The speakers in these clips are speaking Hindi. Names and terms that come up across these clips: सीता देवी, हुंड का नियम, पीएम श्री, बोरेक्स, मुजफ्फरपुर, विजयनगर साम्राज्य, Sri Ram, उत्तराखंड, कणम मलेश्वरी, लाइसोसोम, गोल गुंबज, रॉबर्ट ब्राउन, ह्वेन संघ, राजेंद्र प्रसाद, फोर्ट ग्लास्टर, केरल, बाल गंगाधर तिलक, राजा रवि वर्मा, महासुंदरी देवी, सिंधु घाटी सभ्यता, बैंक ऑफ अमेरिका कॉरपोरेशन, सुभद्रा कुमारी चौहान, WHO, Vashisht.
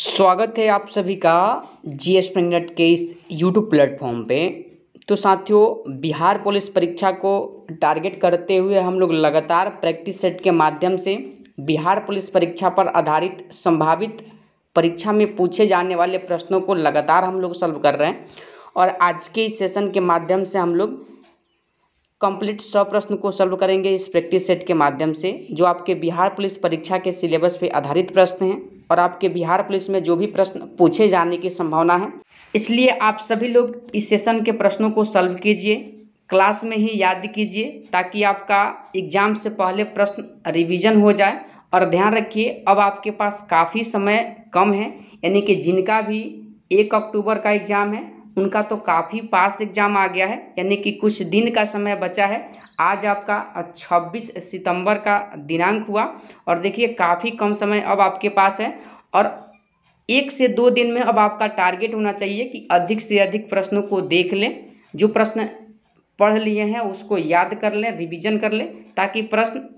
स्वागत है आप सभी का जीएस एस के इस यूट्यूब प्लेटफॉर्म पे। तो साथियों, बिहार पुलिस परीक्षा को टारगेट करते हुए हम लोग लगातार प्रैक्टिस सेट के माध्यम से बिहार पुलिस परीक्षा पर आधारित संभावित परीक्षा में पूछे जाने वाले प्रश्नों को लगातार हम लोग सॉल्व कर रहे हैं और आज के इस सेशन के माध्यम से हम लोग कंप्लीट 100 प्रश्न को सॉल्व करेंगे इस प्रैक्टिस सेट के माध्यम से, जो आपके बिहार पुलिस परीक्षा के सिलेबस पे आधारित प्रश्न हैं और आपके बिहार पुलिस में जो भी प्रश्न पूछे जाने की संभावना है। इसलिए आप सभी लोग इस सेशन के प्रश्नों को सॉल्व कीजिए, क्लास में ही याद कीजिए ताकि आपका एग्जाम से पहले प्रश्न रिविजन हो जाए। और ध्यान रखिए, अब आपके पास काफ़ी समय कम है, यानी कि जिनका भी 1 अक्टूबर का एग्ज़ाम है उनका तो काफ़ी पास एग्जाम आ गया है, यानी कि कुछ दिन का समय बचा है। आज आपका 26 सितंबर का दिनांक हुआ और देखिए काफ़ी कम समय अब आपके पास है और 1 से 2 दिन में अब आपका टारगेट होना चाहिए कि अधिक से अधिक प्रश्नों को देख लें, जो प्रश्न पढ़ लिए हैं उसको याद कर लें, रिवीजन कर लें ताकि प्रश्न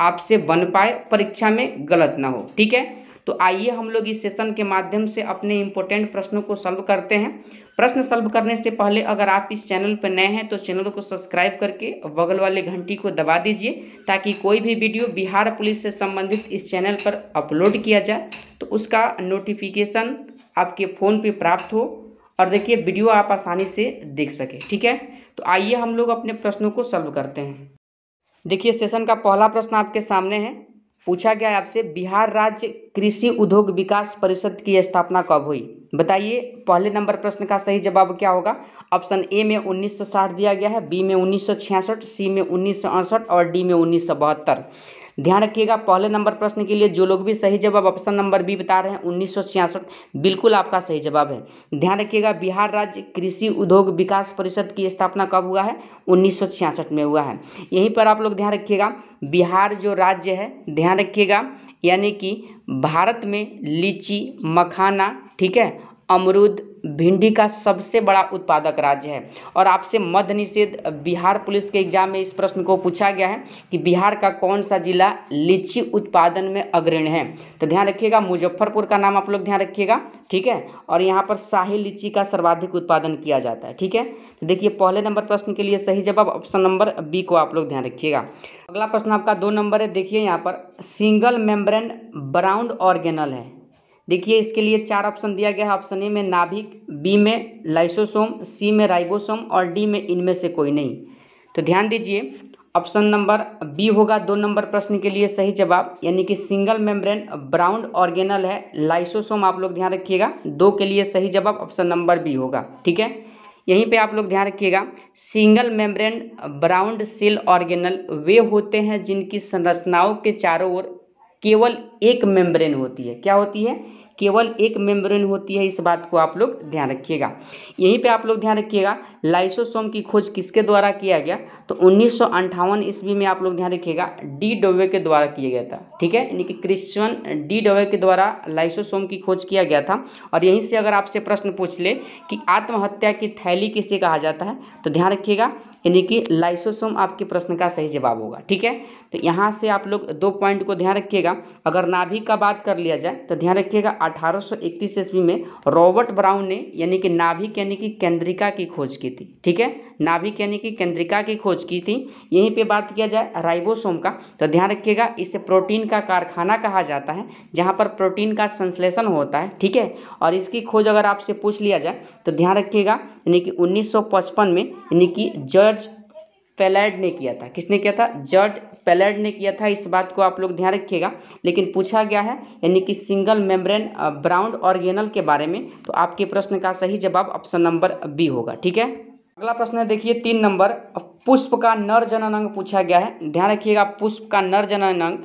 आपसे बन पाए, परीक्षा में गलत ना हो। ठीक है, तो आइए हम लोग इस सेशन के माध्यम से अपने इम्पोर्टेंट प्रश्नों को सॉल्व करते हैं। प्रश्न सॉल्व करने से पहले अगर आप इस चैनल पर नए हैं तो चैनल को सब्सक्राइब करके बगल वाले घंटी को दबा दीजिए ताकि कोई भी वीडियो बिहार पुलिस से संबंधित इस चैनल पर अपलोड किया जाए तो उसका नोटिफिकेशन आपके फ़ोन पे प्राप्त हो और देखिए वीडियो आप आसानी से देख सकें। ठीक है, तो आइए हम लोग अपने प्रश्नों को सॉल्व करते हैं। देखिए सेशन का पहला प्रश्न आपके सामने है, पूछा गया है आपसे, बिहार राज्य कृषि उद्योग विकास परिषद की स्थापना कब हुई? बताइए। पहले नंबर प्रश्न का सही जवाब क्या होगा? ऑप्शन ए में 1960 दिया गया है, बी में 1966, सी में 1968 और डी में 1972। ध्यान रखिएगा, पहले नंबर प्रश्न के लिए जो लोग भी सही जवाब ऑप्शन नंबर बी बता रहे हैं 1966 बिल्कुल आपका सही जवाब है। ध्यान रखिएगा, बिहार राज्य कृषि उद्योग विकास परिषद की स्थापना कब हुआ है? 1966 में हुआ है। यहीं पर आप लोग ध्यान रखिएगा, बिहार जो राज्य है, ध्यान रखिएगा, यानी कि भारत में लीची, मखाना, ठीक है, अमरूद, भिंडी का सबसे बड़ा उत्पादक राज्य है। और आपसे मद्य निषेध बिहार पुलिस के एग्जाम में इस प्रश्न को पूछा गया है कि बिहार का कौन सा जिला लीची उत्पादन में अग्रणी है? तो ध्यान रखिएगा, मुजफ्फरपुर का नाम आप लोग ध्यान रखिएगा, ठीक है, और यहाँ पर शाही लीची का सर्वाधिक उत्पादन किया जाता है। ठीक है, तो देखिए पहले नंबर प्रश्न के लिए सही जवाब ऑप्शन नंबर बी को आप लोग ध्यान रखिएगा। अगला प्रश्न आपका 2 नंबर है। देखिए यहाँ पर सिंगल मेम्ब्रेन ब्राउन ऑर्गेनल है। देखिए इसके लिए 4 ऑप्शन दिया गया है। ऑप्शन ए में नाभिक, बी में लाइसोसोम, सी में राइबोसोम और डी में इनमें से कोई नहीं। तो ध्यान दीजिए, ऑप्शन नंबर बी होगा 2 नंबर प्रश्न के लिए सही जवाब, यानी कि सिंगल मेम्ब्रेन ब्राउन ऑर्गेनल है, लाइसोसोम आप लोग ध्यान रखिएगा। 2 के लिए सही जवाब ऑप्शन नंबर बी होगा। ठीक है, यहीं पे आप लोग ध्यान रखिएगा, सिंगल मेम्ब्रेन ब्राउन सेल ऑर्गेनल वे होते हैं जिनकी संरचनाओं के चारों ओर केवल एक मेम्ब्रेन होती है। क्या होती है? केवल एक मेम्ब्रेन होती है, इस बात को आप लोग ध्यान रखिएगा। यहीं पे आप लोग ध्यान रखिएगा, लाइसोसोम की खोज किसके द्वारा किया गया? तो 1958 ईस्वी में आप लोग ध्यान रखिएगा डी डोवे के द्वारा किया गया था। ठीक है, यानी कि क्रिश्चियन डी डोवे के द्वारा लाइसोसोम की खोज किया गया था। और यहीं से अगर आपसे प्रश्न पूछ ले कि आत्महत्या की थैली किसे कहा जाता है, तो ध्यान रखिएगा, यानी कि लाइसोसोम आपके प्रश्न का सही जवाब होगा। ठीक है, तो यहाँ से आप लोग 2 पॉइंट को ध्यान रखिएगा। अगर नाभिक का बात कर लिया जाए तो ध्यान रखिएगा 1831 ईस्वी में रॉबर्ट ब्राउन ने, यानी कि नाभिक यानी कि केंद्रिका की खोज की थी। ठीक है, नाभिक यानी कि केंद्रिका की खोज की थी। यहीं पे बात किया जाए राइबोसोम का, तो ध्यान रखिएगा इसे प्रोटीन का कारखाना कहा जाता है, जहाँ पर प्रोटीन का संश्लेषण होता है। ठीक है, और इसकी खोज अगर आपसे पूछ लिया जाए तो ध्यान रखिएगा, यानी कि 1955 में, यानी कि जॉर्ज पेलेड ने किया था। किसने किया था? जॉर्ज पेलेड ने किया था, इस बात को आप लोग ध्यान रखिएगा। लेकिन पूछा गया है यानी कि सिंगल मेम्ब्रेन ब्राउन ऑर्गेनल के बारे में, तो आपके प्रश्न का सही जवाब ऑप्शन नंबर बी होगा। ठीक है, अगला प्रश्न है देखिए 3 नंबर, पुष्प का नर जनन अंग पूछा गया है। ध्यान रखिएगा, पुष्प का नर जनन अंग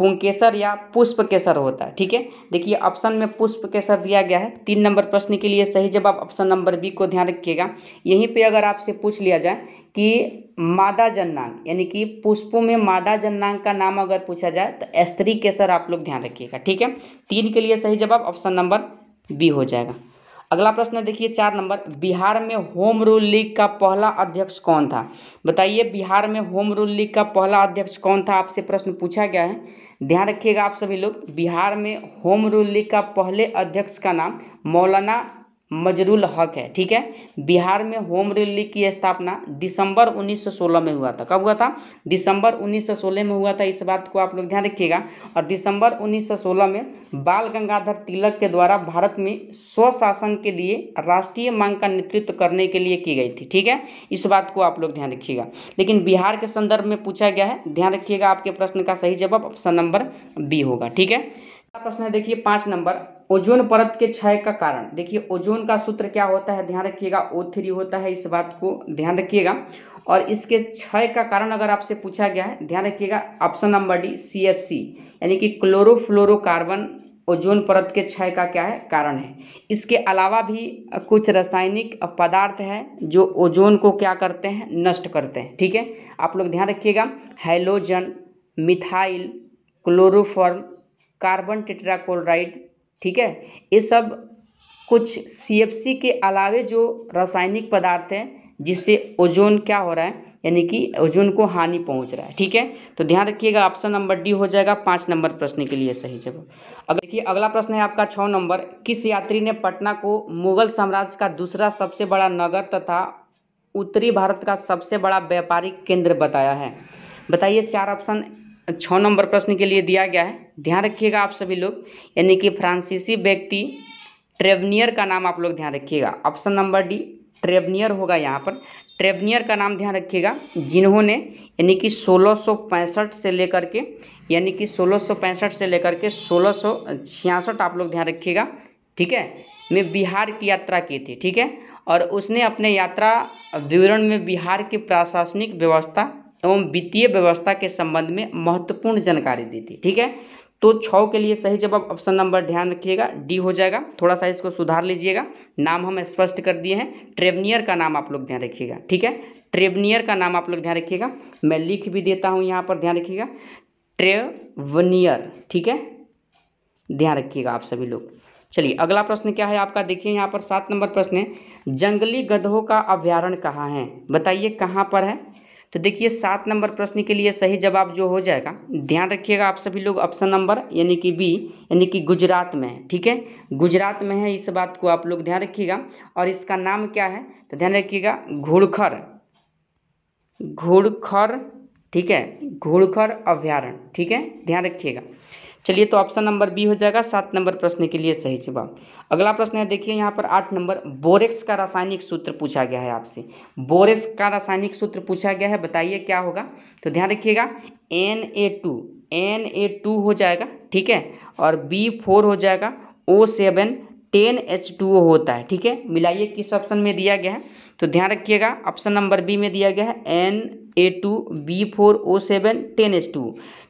पुंकेसर या पुष्प केसर होता है। ठीक है, देखिए ऑप्शन में पुष्प केसर दिया गया है। 3 नंबर प्रश्न के लिए सही जवाब ऑप्शन नंबर बी को ध्यान रखिएगा। यहीं पे अगर आपसे पूछ लिया जाए कि मादा जननांग, यानी कि पुष्पों में मादा जननांग का नाम अगर पूछा जाए तो स्त्री केसर आप लोग ध्यान रखिएगा। ठीक है, 3 के लिए सही जवाब ऑप्शन नंबर बी हो जाएगा। अगला प्रश्न देखिए 4 नंबर, बिहार में होम रूल लीग का पहला अध्यक्ष कौन था? बताइए बिहार में होम रूल लीग का पहला अध्यक्ष कौन था, आपसे प्रश्न पूछा गया है। ध्यान रखिएगा आप सभी लोग, बिहार में होम रूल लीग का पहले अध्यक्ष का नाम मौलाना मजरुल हक है। ठीक है, बिहार में होम रूल लीग की स्थापना दिसंबर 1916 में हुआ था। कब हुआ था? दिसंबर 1916 में हुआ था, इस बात को आप लोग ध्यान रखिएगा। और दिसंबर 1916 में बाल गंगाधर तिलक के द्वारा भारत में स्वशासन के लिए राष्ट्रीय मांग का नेतृत्व करने के लिए की गई थी। ठीक है, इस बात को आप लोग ध्यान रखिएगा। लेकिन बिहार के संदर्भ में पूछा गया है, ध्यान रखिएगा। आपके प्रश्न का सही जवाब ऑप्शन नंबर बी होगा। ठीक है, प्रश्न है देखिए 5 नंबर, ओजोन परत के क्षय का कारण। देखिए ओजोन का सूत्र क्या होता है, ध्यान रखिएगा O3 होता है, इस बात को ध्यान रखिएगा। और इसके क्षय का कारण अगर आपसे पूछा गया है, ध्यान रखिएगा ऑप्शन नंबर डी CFC, यानी कि क्लोरोफ्लोरोकार्बन ओजोन परत के क्षय का क्या है, कारण है। इसके अलावा भी कुछ रासायनिक पदार्थ हैं जो ओजोन को क्या करते हैं, नष्ट करते हैं। ठीक है, आप लोग ध्यान रखिएगा, halogen, methyl, chloroform, carbon tetrachloride. ठीक है, ये सब कुछ CFC के अलावे जो रासायनिक पदार्थ हैं जिससे ओजोन क्या हो रहा है, यानी कि ओजोन को हानि पहुंच रहा है। ठीक है, तो ध्यान रखिएगा ऑप्शन नंबर डी हो जाएगा 5 नंबर प्रश्न के लिए सही जवाब। अगर देखिए अगला प्रश्न है आपका 6 नंबर, किस यात्री ने पटना को मुगल साम्राज्य का दूसरा सबसे बड़ा नगर तथा उत्तरी भारत का सबसे बड़ा व्यापारिक केंद्र बताया है? बताइए 4 ऑप्शन 6 नंबर प्रश्न के लिए दिया गया है। ध्यान रखिएगा आप सभी लोग, यानी कि फ्रांसीसी व्यक्ति ट्रेवनियर का नाम आप लोग ध्यान रखिएगा, ऑप्शन नंबर डी ट्रेवनियर होगा। यहाँ पर ट्रेवनियर का नाम ध्यान रखिएगा, जिन्होंने यानी कि 1665 से लेकर के 1666 आप लोग ध्यान रखिएगा, ठीक है, में बिहार की यात्रा की थी। ठीक है, और उसने अपने यात्रा विवरण में बिहार की प्रशासनिक व्यवस्था एवं वित्तीय व्यवस्था के संबंध में महत्वपूर्ण जानकारी दी थी। ठीक है, तो 6 के लिए सही जवाब ऑप्शन नंबर ध्यान रखिएगा डी हो जाएगा। थोड़ा सा इसको सुधार लीजिएगा, नाम हम स्पष्ट कर दिए हैं, ट्रेवनियर का नाम आप लोग ध्यान रखिएगा। ठीक है, ट्रेवनियर का नाम आप लोग ध्यान रखिएगा, मैं लिख भी देता हूँ यहाँ पर, ध्यान रखिएगा ट्रेवनियर। ठीक है, ध्यान रखिएगा आप सभी लोग। चलिए अगला प्रश्न क्या है आपका, देखिए यहाँ पर 7 नंबर प्रश्न है, जंगली गधों का अभ्यारण्य कहाँ है? बताइए कहाँ पर है? तो देखिए 7 नंबर प्रश्न के लिए सही जवाब जो हो जाएगा, ध्यान रखिएगा आप सभी लोग, ऑप्शन नंबर यानी कि बी, यानी कि गुजरात में है। ठीक है, गुजरात में है, इस बात को आप लोग ध्यान रखिएगा। और इसका नाम क्या है, तो ध्यान रखिएगा घुड़खर, घुड़खर। ठीक है, घुड़खर अभ्यारण्य। ठीक है, ध्यान रखिएगा। चलिए, तो ऑप्शन नंबर बी हो जाएगा 7 नंबर प्रश्न के लिए सही जवाब। अगला प्रश्न है देखिए यहाँ पर 8 नंबर, बोरेक्स का रासायनिक सूत्र पूछा गया है आपसे। बोरेक्स का रासायनिक सूत्र पूछा गया है, बताइए क्या होगा? तो ध्यान रखिएगा Na2 हो जाएगा। ठीक है, और B4 हो जाएगा, O7 10H2O होता है। ठीक है, मिलाइए किस ऑप्शन में दिया गया है, तो ध्यान रखिएगा ऑप्शन नंबर बी में दिया गया है Na2 B4O7 10H2।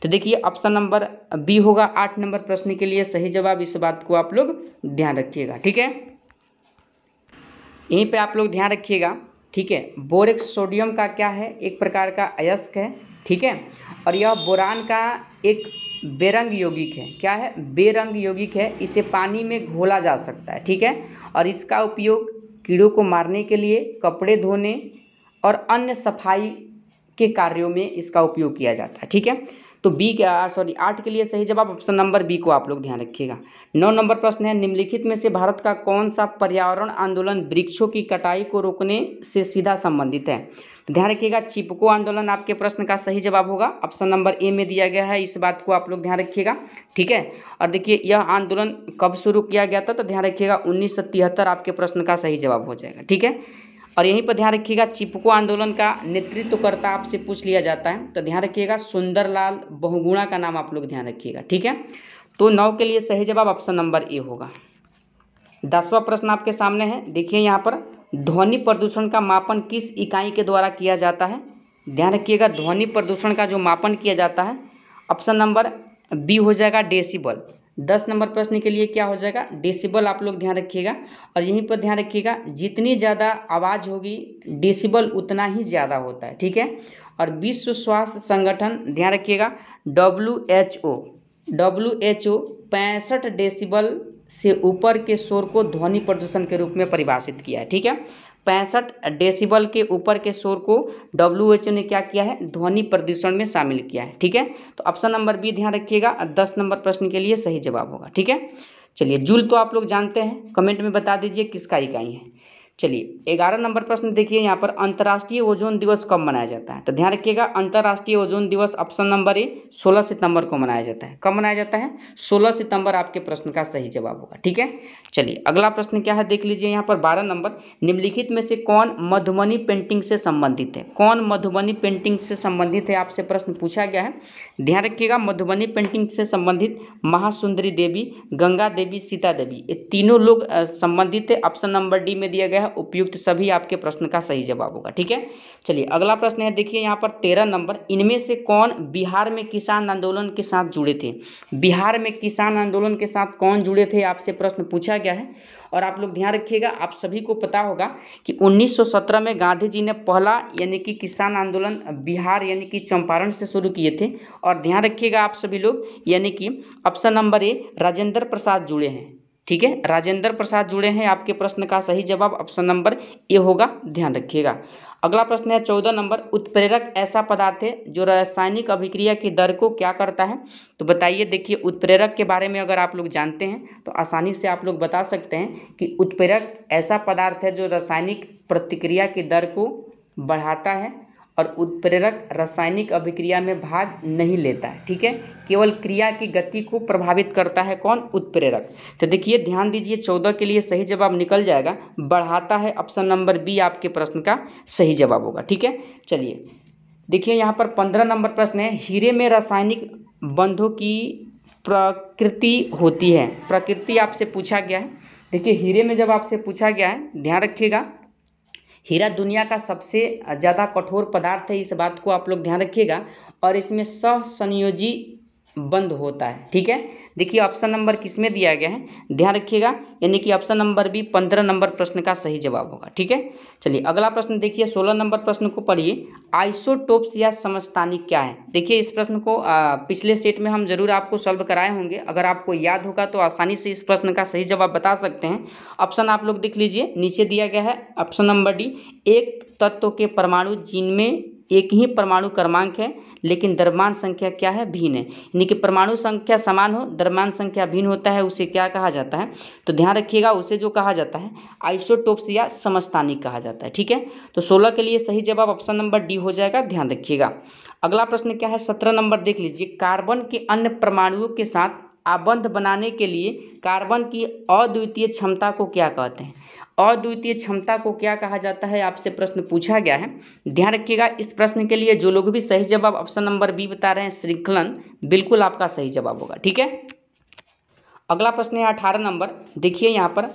तो देखिए ऑप्शन नंबर बी होगा 8 नंबर प्रश्न के लिए सही जवाब, इस बात को आप लोग ध्यान रखिएगा। ठीक है, यहीं पे आप लोग ध्यान रखिएगा। ठीक है, बोरेक्स सोडियम का क्या है, एक प्रकार का अयस्क है। ठीक है, और यह बोरान का एक बेरंग यौगिक है। क्या है? बेरंग यौगिक है, इसे पानी में घोला जा सकता है। ठीक है, और इसका उपयोग कीड़ों को मारने के लिए, कपड़े धोने और अन्य सफाई के कार्यों में इसका उपयोग किया जाता है। ठीक है, तो 8 के लिए सही जवाब ऑप्शन नंबर बी को आप लोग ध्यान रखिएगा। 9 नंबर प्रश्न है, निम्नलिखित में से भारत का कौन सा पर्यावरण आंदोलन वृक्षों की कटाई को रोकने से सीधा संबंधित है? ध्यान रखिएगा चिपको आंदोलन आपके प्रश्न का सही जवाब होगा, ऑप्शन नंबर ए में दिया गया है, इस बात को आप लोग ध्यान रखिएगा। ठीक है, और देखिए यह आंदोलन कब शुरू किया गया था, तो ध्यान रखिएगा 1973 आपके प्रश्न का सही जवाब हो जाएगा। ठीक है, और यहीं पर ध्यान रखिएगा चिपको आंदोलन का नेतृत्वकर्ता आपसे पूछ लिया जाता है, तो ध्यान रखिएगा सुंदरलाल बहुगुणा का नाम आप लोग ध्यान रखिएगा। ठीक है, तो 9 के लिए सही जवाब ऑप्शन नंबर ए होगा। 10वां प्रश्न आपके सामने है, देखिए यहाँ पर ध्वनि प्रदूषण का मापन किस इकाई के द्वारा किया जाता है? ध्यान रखिएगा ध्वनि प्रदूषण का जो मापन किया जाता है, ऑप्शन नंबर बी हो जाएगा डेसिबल। 10 नंबर प्रश्न के लिए क्या हो जाएगा, डेसिबल आप लोग ध्यान रखिएगा। और यहीं पर ध्यान रखिएगा जितनी ज़्यादा आवाज़ होगी डेसिबल उतना ही ज़्यादा होता है। ठीक है, और विश्व स्वास्थ्य संगठन ध्यान रखिएगा WHO 65 डेसिबल से ऊपर के शोर को ध्वनि प्रदूषण के रूप में परिभाषित किया है। ठीक है, 65 डेसिबल के ऊपर के शोर को WHO ने क्या किया है, ध्वनि प्रदूषण में शामिल किया है। ठीक है, तो ऑप्शन नंबर बी ध्यान रखिएगा 10 नंबर प्रश्न के लिए सही जवाब होगा। ठीक है, चलिए जूल तो आप लोग जानते हैं, कमेंट में बता दीजिए किसका इकाई है। चलिए 11 नंबर प्रश्न देखिए, यहाँ पर अंतर्राष्ट्रीय ओजोन दिवस कब मनाया जाता है, तो ध्यान रखिएगा अंतर्राष्ट्रीय ओजोन दिवस ऑप्शन नंबर ए 16 सितंबर को मनाया जाता है। कब मनाया जाता है, 16 सितंबर आपके प्रश्न का सही जवाब होगा। ठीक है, चलिए अगला प्रश्न क्या है देख लीजिए यहाँ पर 12 नंबर, निम्नलिखित में से कौन मधुबनी पेंटिंग से संबंधित है, कौन मधुबनी पेंटिंग से संबंधित है आपसे प्रश्न पूछा गया है। ध्यान रखिएगा मधुबनी पेंटिंग से संबंधित महासुंदरी देवी, गंगा देवी, सीता देवी, ये तीनों लोग संबंधित है। ऑप्शन नंबर डी में दिया गया है, उपयुक्त सभी आपके प्रश्न का सही जवाब होगा। ठीक है, चलिए अगला प्रश्न है देखिए यहाँ पर 13 नंबर, इनमें से कौन बिहार में किसान आंदोलन के साथ जुड़े थे, बिहार में किसान आंदोलन के साथ कौन जुड़े थे आपसे प्रश्न पूछा गया है। और आप लोग ध्यान रखिएगा, आप सभी को पता होगा कि 1917 में गांधी जी ने पहला यानी कि किसान आंदोलन बिहार यानी कि चंपारण से शुरू किए थे। और ध्यान रखिएगा आप सभी लोग यानी कि option number A राजेंद्र प्रसाद जुड़े हैं। ठीक है, राजेंद्र प्रसाद जुड़े हैं, आपके प्रश्न का सही जवाब ऑप्शन नंबर ए होगा, ध्यान रखिएगा। अगला प्रश्न है 14 नंबर, उत्प्रेरक ऐसा पदार्थ है जो रासायनिक अभिक्रिया की दर को क्या करता है, तो बताइए। देखिए उत्प्रेरक के बारे में अगर आप लोग जानते हैं तो आसानी से आप लोग बता सकते हैं कि उत्प्रेरक ऐसा पदार्थ है जो रासायनिक प्रतिक्रिया की दर को बढ़ाता है और उत्प्रेरक रासायनिक अभिक्रिया में भाग नहीं लेता है। ठीक है, केवल क्रिया की गति को प्रभावित करता है कौन, उत्प्रेरक। तो देखिए ध्यान दीजिए 14 के लिए सही जवाब निकल जाएगा, बढ़ाता है, ऑप्शन नंबर बी आपके प्रश्न का सही जवाब होगा। ठीक है, चलिए देखिए यहाँ पर 15 नंबर प्रश्न है, हीरे में रासायनिक बंधों की प्रकृति होती है, प्रकृति आपसे पूछा गया है। देखिए हीरे में जब आपसे पूछा गया है, ध्यान रखिएगा हीरा दुनिया का सबसे ज़्यादा कठोर पदार्थ है, इस बात को आप लोग ध्यान रखिएगा, और इसमें सहसंयोजी बंध होता है। ठीक है, देखिए ऑप्शन नंबर किस में दिया गया है, ध्यान रखिएगा यानी कि ऑप्शन नंबर बी 15 नंबर प्रश्न का सही जवाब होगा। ठीक है, चलिए अगला प्रश्न देखिए 16 नंबर प्रश्न को पढ़िए, आइसोटोप्स या समस्थानिक क्या है। देखिए इस प्रश्न को पिछले सेट में हम जरूर आपको सॉल्व कराए होंगे, अगर आपको याद होगा तो आसानी से इस प्रश्न का सही जवाब बता सकते हैं। ऑप्शन आप लोग देख लीजिए, नीचे दिया गया है ऑप्शन नंबर डी, एक तत्व के परमाणु जिनमें एक ही परमाणु क्रमांक है लेकिन द्रव्यमान संख्या क्या है, भिन्न है, यानी कि परमाणु संख्या समान हो द्रव्यमान संख्या भिन्न होता है, उसे क्या कहा जाता है, तो ध्यान रखिएगा उसे जो कहा जाता है आइसोटोप्स या समस्थानिक कहा जाता है। ठीक है, तो 16 के लिए सही जवाब ऑप्शन नंबर डी हो जाएगा, ध्यान रखिएगा। अगला प्रश्न क्या है 17 नंबर देख लीजिए, कार्बन के अन्य परमाणुओं के साथ आबंध बनाने के लिए कार्बन की अद्वितीय क्षमता को क्या कहते हैं, अद्वितीय क्षमता को क्या कहा जाता है आपसे प्रश्न पूछा गया है। ध्यान रखिएगा इस प्रश्न के लिए जो लोग भी सही जवाब ऑप्शन नंबर बी बता रहे हैं, श्रृंखलन बिल्कुल आपका सही जवाब होगा। ठीक है, अगला प्रश्न है 18 नंबर, देखिए यहाँ पर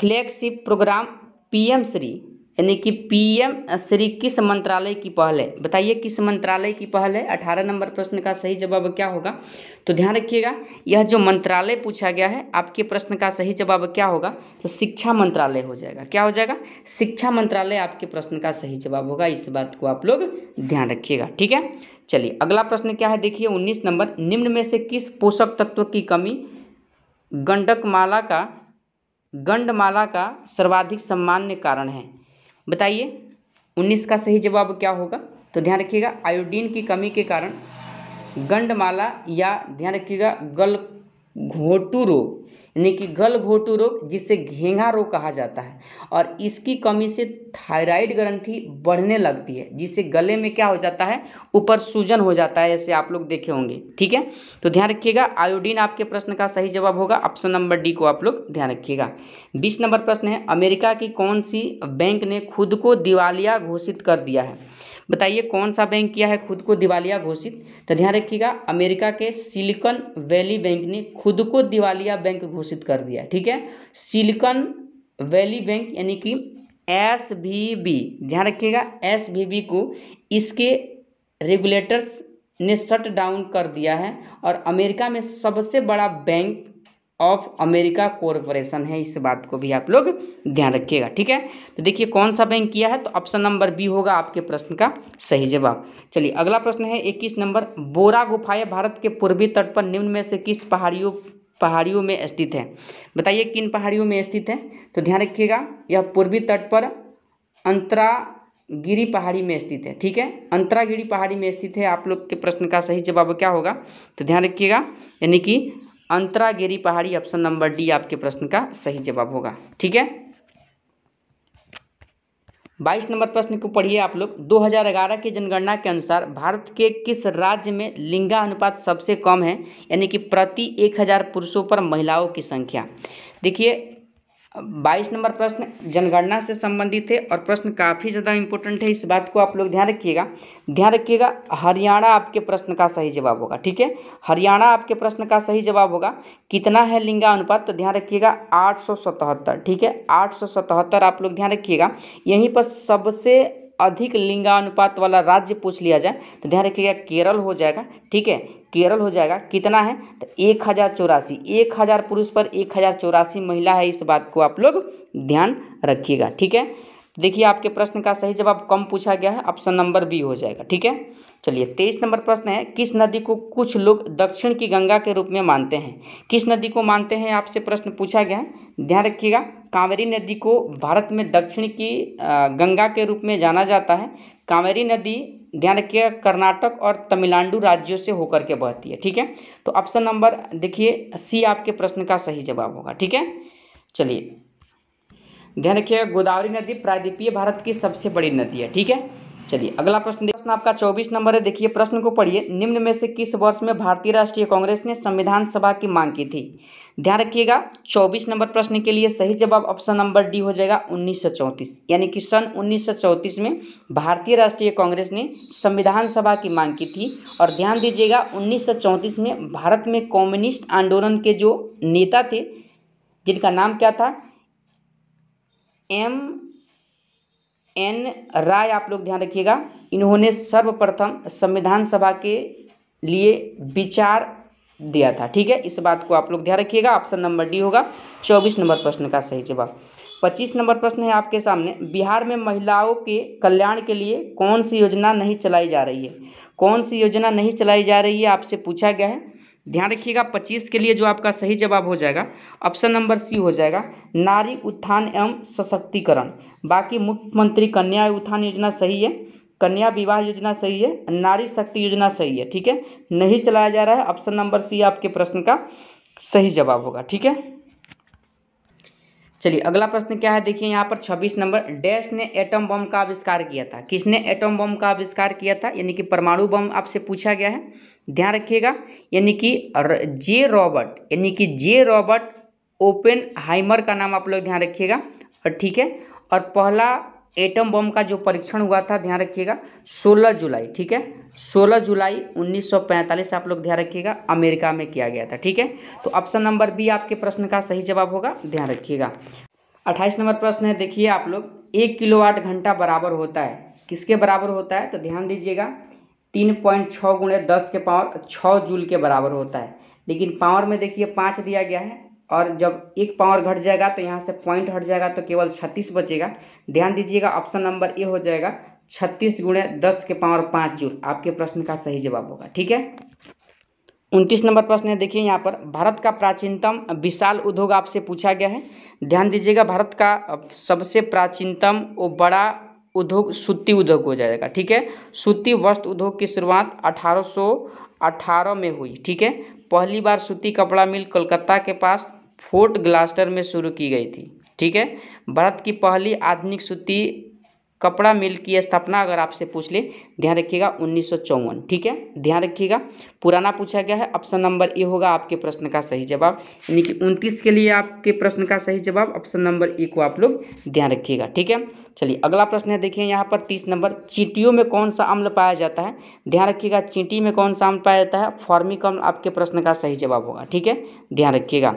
फ्लैगशिप प्रोग्राम पीएम श्री यानी कि पीएम श्री किस मंत्रालय की पहल है, बताइए किस मंत्रालय की पहल है। 18 नंबर प्रश्न का सही जवाब क्या होगा, तो ध्यान रखिएगा यह जो मंत्रालय पूछा गया है आपके प्रश्न का सही जवाब क्या होगा, तो शिक्षा मंत्रालय हो जाएगा। क्या हो जाएगा, शिक्षा मंत्रालय आपके प्रश्न का सही जवाब होगा, इस बात को आप लोग ध्यान रखिएगा। ठीक है, चलिए अगला प्रश्न क्या है देखिए 19 नंबर, निम्न में से किस पोषक तत्व की कमी गंडमाला का सर्वाधिक सामान्य कारण है, बताइए। 19 का सही जवाब क्या होगा, तो ध्यान रखिएगा आयोडीन की कमी के कारण गंडमाला या ध्यान रखिएगा गलघोंटू रोग यानी कि गलघोंटू रोग जिसे घेंघा रोग कहा जाता है, और इसकी कमी से थायराइड ग्रंथि बढ़ने लगती है जिससे गले में क्या हो जाता है, ऊपर सूजन हो जाता है, जैसे आप लोग देखे होंगे। ठीक है, तो ध्यान रखिएगा आयोडीन आपके प्रश्न का सही जवाब होगा, ऑप्शन नंबर डी को आप लोग ध्यान रखिएगा। 20 नंबर प्रश्न है, अमेरिका की कौन सी बैंक ने खुद को दिवालिया घोषित कर दिया है, बताइए कौन सा बैंक किया है खुद को दिवालिया घोषित, तो ध्यान रखिएगा अमेरिका के सिलिकॉन वैली बैंक ने खुद को दिवालिया बैंक घोषित कर दिया। ठीक है, सिलिकॉन वैली बैंक यानी कि SVB, ध्यान रखिएगा SVB को इसके रेगुलेटर्स ने शट डाउन कर दिया है, और अमेरिका में सबसे बड़ा बैंक ऑफ अमेरिका कॉरपोरेशन है, इस बात को भी आप लोग ध्यान रखिएगा। ठीक है, तो देखिए कौन सा बैंक किया है, तो ऑप्शन नंबर बी होगा आपके प्रश्न का सही जवाब। चलिए अगला प्रश्न है 21 नंबर, बोरा गुफाएं भारत के पूर्वी तट पर निम्न में से किस पहाड़ियों पहाड़ियों में स्थित है। बताइए किन पहाड़ियों में स्थित है, तो ध्यान रखिएगा यह पूर्वी तट पर अंतरागिरी पहाड़ी में स्थित है। ठीक है, अंतरागिरी पहाड़ी में स्थित है। आप लोग के प्रश्न का सही जवाब क्या होगा, तो ध्यान रखिएगा यानी कि अंतरागिरी पहाड़ी, ऑप्शन नंबर डी आपके प्रश्न का सही जवाब होगा। ठीक है, 22 नंबर प्रश्न को पढ़िए आप लोग। 2011 की जनगणना के अनुसार भारत के किस राज्य में लिंगानुपात सबसे कम है, यानी कि प्रति 1000 पुरुषों पर महिलाओं की संख्या। देखिए 22 नंबर प्रश्न जनगणना से संबंधित है और प्रश्न काफ़ी ज़्यादा इंपॉर्टेंट है, इस बात को आप लोग ध्यान रखिएगा। हरियाणा आपके प्रश्न का सही जवाब होगा। ठीक है, हरियाणा आपके प्रश्न का सही जवाब होगा। कितना है लिंगानुपात, तो ध्यान रखिएगा 877। ठीक है, 877 आप लोग ध्यान रखिएगा। यहीं पर सबसे अधिक लिंगानुपात वाला राज्य पूछ लिया जाए तो ध्यान रखिएगा केरल हो जाएगा। ठीक है, केरल हो जाएगा। कितना है, तो 1084, 1000 पुरुष पर 1084 महिला है, इस बात को आप लोग ध्यान रखिएगा। ठीक है, देखिए आपके प्रश्न का सही जवाब कम पूछा गया है, ऑप्शन नंबर बी हो जाएगा। ठीक है, चलिए 23 नंबर प्रश्न है, किस नदी को कुछ लोग दक्षिण की गंगा के रूप में मानते हैं, किस नदी को मानते हैं आपसे प्रश्न पूछा गया है। ध्यान रखिएगा कावेरी नदी को भारत में दक्षिण की गंगा के रूप में जाना जाता है। कावेरी नदी ध्यान रखिएगा कर्नाटक और तमिलनाडु राज्यों से होकर के बहती है। ठीक है, तो ऑप्शन नंबर देखिए सी आपके प्रश्न का सही जवाब होगा। ठीक है, चलिए ध्यान रखिएगा गोदावरी नदी प्रायद्वीपीय भारत की सबसे बड़ी नदी है। ठीक है, चलिए अगला प्रश्न, प्रश्न आपका 24 नंबर है। देखिए प्रश्न को पढ़िए, निम्न में से किस वर्ष में भारतीय राष्ट्रीय कांग्रेस ने संविधान सभा की मांग की थी। ध्यान रखिएगा 24 नंबर प्रश्न के लिए सही जवाब ऑप्शन नंबर डी हो जाएगा 1934, यानी कि सन 1934 में भारतीय राष्ट्रीय कांग्रेस ने संविधान सभा की मांग की थी। और ध्यान दीजिएगा 1934 में भारत में कम्युनिस्ट आंदोलन के जो नेता थे जिनका नाम क्या था, M.N. राय आप लोग ध्यान रखिएगा, इन्होंने सर्वप्रथम संविधान सभा के लिए विचार दिया था। ठीक है, इस बात को आप लोग ध्यान रखिएगा, ऑप्शन नंबर डी होगा 24 नंबर प्रश्न का सही जवाब। 25 नंबर प्रश्न है आपके सामने, बिहार में महिलाओं के कल्याण के लिए कौन सी योजना नहीं चलाई जा रही है, कौन सी योजना नहीं चलाई जा रही है आपसे पूछा गया है। ध्यान रखिएगा 25 के लिए जो आपका सही जवाब हो जाएगा ऑप्शन नंबर सी हो जाएगा, नारी उत्थान एवं सशक्तिकरण। बाकी मुख्यमंत्री कन्या उत्थान योजना सही है, कन्या विवाह योजना सही है, नारी शक्ति योजना सही है। ठीक है, नहीं चलाया जा रहा है, ऑप्शन नंबर सी आपके प्रश्न का सही जवाब होगा। ठीक है, चलिए अगला प्रश्न क्या है, देखिए यहाँ पर 26 नंबर, डैश ने एटम बम का आविष्कार किया था। किसने एटम बम का आविष्कार किया था, यानी कि परमाणु बम आपसे पूछा गया है। ध्यान रखिएगा यानी कि जे रॉबर्ट ओपेन हाइमर का नाम आप लोग ध्यान रखिएगा। और ठीक है, और पहला एटम बम का जो परीक्षण हुआ था ध्यान रखिएगा 16 जुलाई, ठीक है 16 जुलाई 1945 आप लोग ध्यान रखिएगा अमेरिका में किया गया था। ठीक है, तो ऑप्शन नंबर बी आपके प्रश्न का सही जवाब होगा, ध्यान रखिएगा। 28 नंबर प्रश्न है, देखिए आप लोग 1 किलोवाट घंटा बराबर होता है किसके बराबर होता है, तो ध्यान दीजिएगा 3.6 × 10 के पावर 6 जूल के बराबर होता है। लेकिन पावर में देखिए 5 दिया गया है और जब एक पावर घट जाएगा तो यहाँ से पॉइंट हट जाएगा तो केवल 36 बचेगा। ध्यान दीजिएगा ऑप्शन नंबर ए हो जाएगा 36 × 10 के पावर 5 जूल आपके प्रश्न का सही जवाब होगा। ठीक है, 29 नंबर प्रश्न है, देखिए यहाँ पर भारत का प्राचीनतम विशाल उद्योग आपसे पूछा गया है। ध्यान दीजिएगा भारत का सबसे प्राचीनतम और बड़ा उद्योग सूती उद्योग हो जाएगा। ठीक है, सूती वस्त्र उद्योग की शुरुआत 1818 में हुई। ठीक है, पहली बार सूती कपड़ा मिल कोलकाता के पास फोर्ट ग्लास्टर में शुरू की गई थी। ठीक है, भारत की पहली आधुनिक सूती कपड़ा मिल की स्थापना अगर आपसे पूछ ले ध्यान रखिएगा 1954। ठीक है, ध्यान रखिएगा पुराना पूछा गया है, ऑप्शन नंबर ए होगा आपके प्रश्न का सही जवाब, यानी कि 29 के लिए आपके प्रश्न का सही जवाब ऑप्शन नंबर ए को आप लोग ध्यान रखिएगा। ठीक है, चलिए अगला प्रश्न है, देखिए यहाँ पर 30 नंबर, चींटियों में कौन सा अम्ल पाया जाता है। ध्यान रखिएगा चींटी में कौन सा अम्ल पाया जाता है, फॉर्मिक अम्ल आपके प्रश्न का सही जवाब होगा। ठीक है, ध्यान रखिएगा।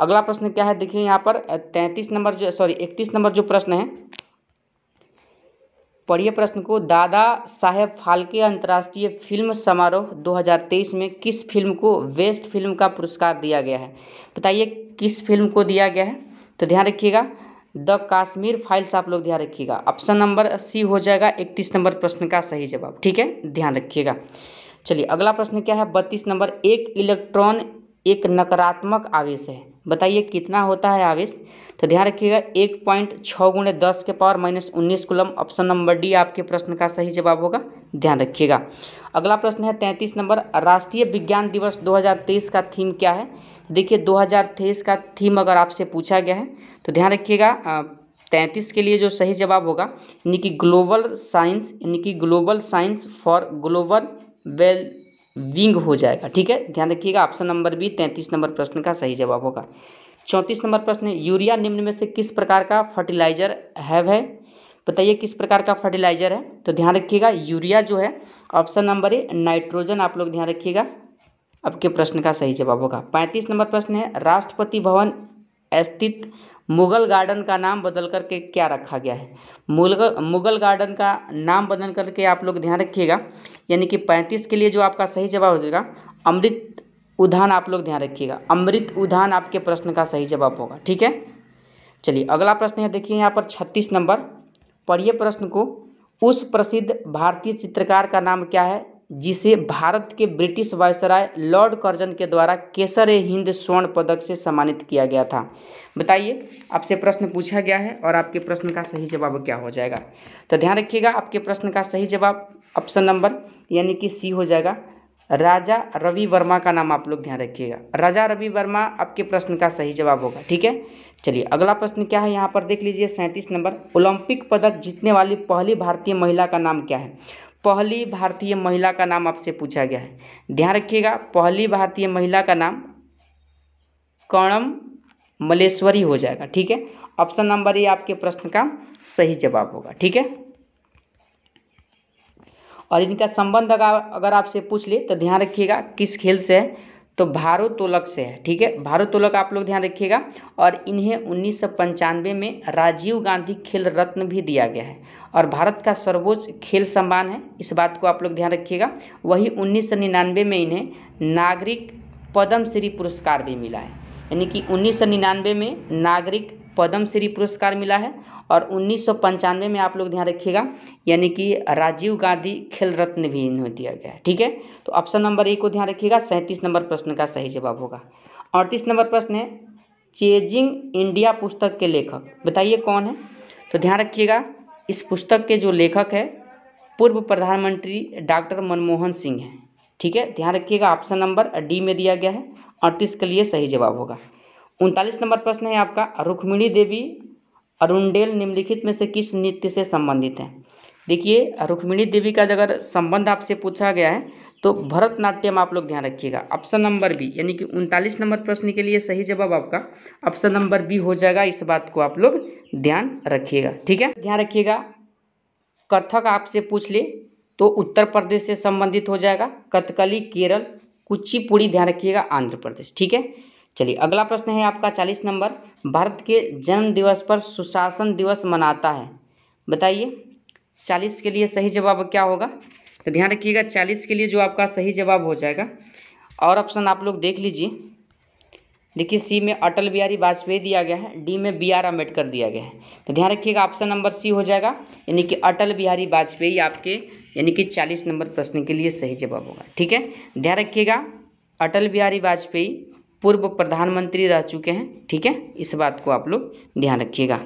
अगला प्रश्न क्या है, देखिए यहाँ पर 31 नंबर जो प्रश्न है पढ़िए प्रश्न को, दादा साहेब फाल्के अंतर्राष्ट्रीय फिल्म समारोह 2023 में किस फिल्म को बेस्ट फिल्म का पुरस्कार दिया गया है। बताइए किस फिल्म को दिया गया है, तो ध्यान रखिएगा द कश्मीर फाइल्स आप लोग ध्यान रखिएगा, ऑप्शन नंबर सी हो जाएगा 31 नंबर प्रश्न का सही जवाब। ठीक है, ध्यान रखिएगा। चलिए अगला प्रश्न क्या है, 32 नंबर, एक इलेक्ट्रॉन एक नकारात्मक आवेश है। बताइए कितना होता है आवेश? तो ध्यान रखिएगा 1.6 × 10⁻¹⁰ कूलम। ऑप्शन नंबर डी आपके प्रश्न का सही जवाब होगा, ध्यान रखिएगा। अगला प्रश्न है 33 नंबर, राष्ट्रीय विज्ञान दिवस 2023 का थीम क्या है? देखिए 2023 का थीम अगर आपसे पूछा गया है तो ध्यान रखिएगा 33 के लिए जो सही जवाब होगा यानी कि ग्लोबल साइंस, यानी कि global science for global well being हो जाएगा। ठीक है, ध्यान रखिएगा ऑप्शन नंबर बी 33 नंबर प्रश्न का सही जवाब होगा। 34 नंबर प्रश्न, यूरिया निम्न में से किस प्रकार का फर्टिलाइजर है? बताइए किस प्रकार का फर्टिलाइजर है? तो ध्यान रखिएगा यूरिया जो है ऑप्शन नंबर ए नाइट्रोजन, आप लोग ध्यान रखिएगा आपके प्रश्न का सही जवाब होगा। 35 नंबर प्रश्न है, राष्ट्रपति भवन स्थित मुगल गार्डन का नाम बदल करके क्या रखा गया है? मुगल गार्डन का नाम बदल करके आप लोग ध्यान रखिएगा यानी कि 35 के लिए जो आपका सही जवाब हो जाएगा अमृत उद्यान, आप लोग ध्यान रखिएगा अमृत उद्यान आपके प्रश्न का सही जवाब होगा। ठीक है, चलिए अगला प्रश्न है, देखिए यहाँ पर 36 नंबर पढ़िए प्रश्न को, उस प्रसिद्ध भारतीय चित्रकार का नाम क्या है जिसे भारत के ब्रिटिश वायसराय लॉर्ड कर्जन के द्वारा केसरे हिंद स्वर्ण पदक से सम्मानित किया गया था? बताइए आपसे प्रश्न पूछा गया है और आपके प्रश्न का सही जवाब क्या हो जाएगा? तो ध्यान रखिएगा आपके प्रश्न का सही जवाब ऑप्शन नंबर यानी कि सी हो जाएगा, राजा रवि वर्मा का नाम आप लोग ध्यान रखिएगा, राजा रवि वर्मा आपके प्रश्न का सही जवाब होगा। ठीक है, चलिए अगला प्रश्न क्या है यहाँ पर देख लीजिए 37 नंबर, ओलंपिक पदक जीतने वाली पहली भारतीय महिला का नाम क्या है? पहली भारतीय महिला का नाम आपसे पूछा गया है, ध्यान रखिएगा पहली भारतीय महिला का नाम कणम मलेश्वरी हो जाएगा। ठीक है, ऑप्शन नंबर ए आपके प्रश्न का सही जवाब होगा। ठीक है, और इनका संबंध अगर आपसे पूछ ले तो ध्यान रखिएगा किस खेल से है तो भारोत्तोलक से है। ठीक है, भारोत्तोलक आप लोग ध्यान रखिएगा, और इन्हें 1995 में राजीव गांधी खेल रत्न भी दिया गया है और भारत का सर्वोच्च खेल सम्मान है, इस बात को आप लोग ध्यान रखिएगा। वही 1999 में इन्हें नागरिक पद्मश्री पुरस्कार भी मिला है, यानी कि 1999 में नागरिक पद्मश्री पुरस्कार मिला है और 1995 में आप लोग ध्यान रखिएगा यानी कि राजीव गांधी खेल रत्न भी इन्हें दिया गया है। ठीक है, तो ऑप्शन नंबर ए को ध्यान रखिएगा 37 नंबर प्रश्न का सही जवाब होगा। 38 नंबर प्रश्न है, चेजिंग इंडिया पुस्तक के लेखक बताइए कौन है? तो ध्यान रखिएगा इस पुस्तक के जो लेखक है पूर्व प्रधानमंत्री डॉक्टर मनमोहन सिंह है। ठीक है, ध्यान रखिएगा ऑप्शन नंबर डी में दिया गया है, 38 के लिए सही जवाब होगा। 39 नंबर प्रश्न है आपका, रुक्मिणी देवी अरुंडेल निम्नलिखित में से किस नृत्य से संबंधित है? देखिए रुक्मिणी देवी का अगर संबंध आपसे पूछा गया है तो भरतनाट्यम आप लोग ध्यान रखिएगा, ऑप्शन नंबर बी यानी कि 39 नंबर प्रश्न के लिए सही जवाब आपका ऑप्शन नंबर बी हो जाएगा, इस बात को आप लोग ध्यान रखिएगा। ठीक है, ध्यान रखिएगा कथक आपसे पूछ ले तो उत्तर प्रदेश से संबंधित हो जाएगा, कथकली केरल, कुचिपुड़ी ध्यान रखिएगा आंध्र प्रदेश। ठीक है, चलिए अगला प्रश्न है आपका 40 नंबर, भारत के जन्म दिवस पर सुशासन दिवस मनाता है, बताइए 40 के लिए सही जवाब क्या होगा? तो ध्यान रखिएगा 40 के लिए जो आपका सही जवाब हो जाएगा, और ऑप्शन आप लोग देख लीजिए, देखिए सी में अटल बिहारी वाजपेयी दिया गया है, डी में बी आर अम्बेडकर दिया गया है, तो ध्यान रखिएगा ऑप्शन नंबर सी हो जाएगा यानी कि अटल बिहारी वाजपेयी आपके यानी कि 40 नंबर प्रश्न के लिए सही जवाब होगा। ठीक है, ध्यान रखिएगा अटल बिहारी वाजपेयी पूर्व प्रधानमंत्री रह चुके हैं। ठीक है, इस बात को आप लोग ध्यान रखिएगा।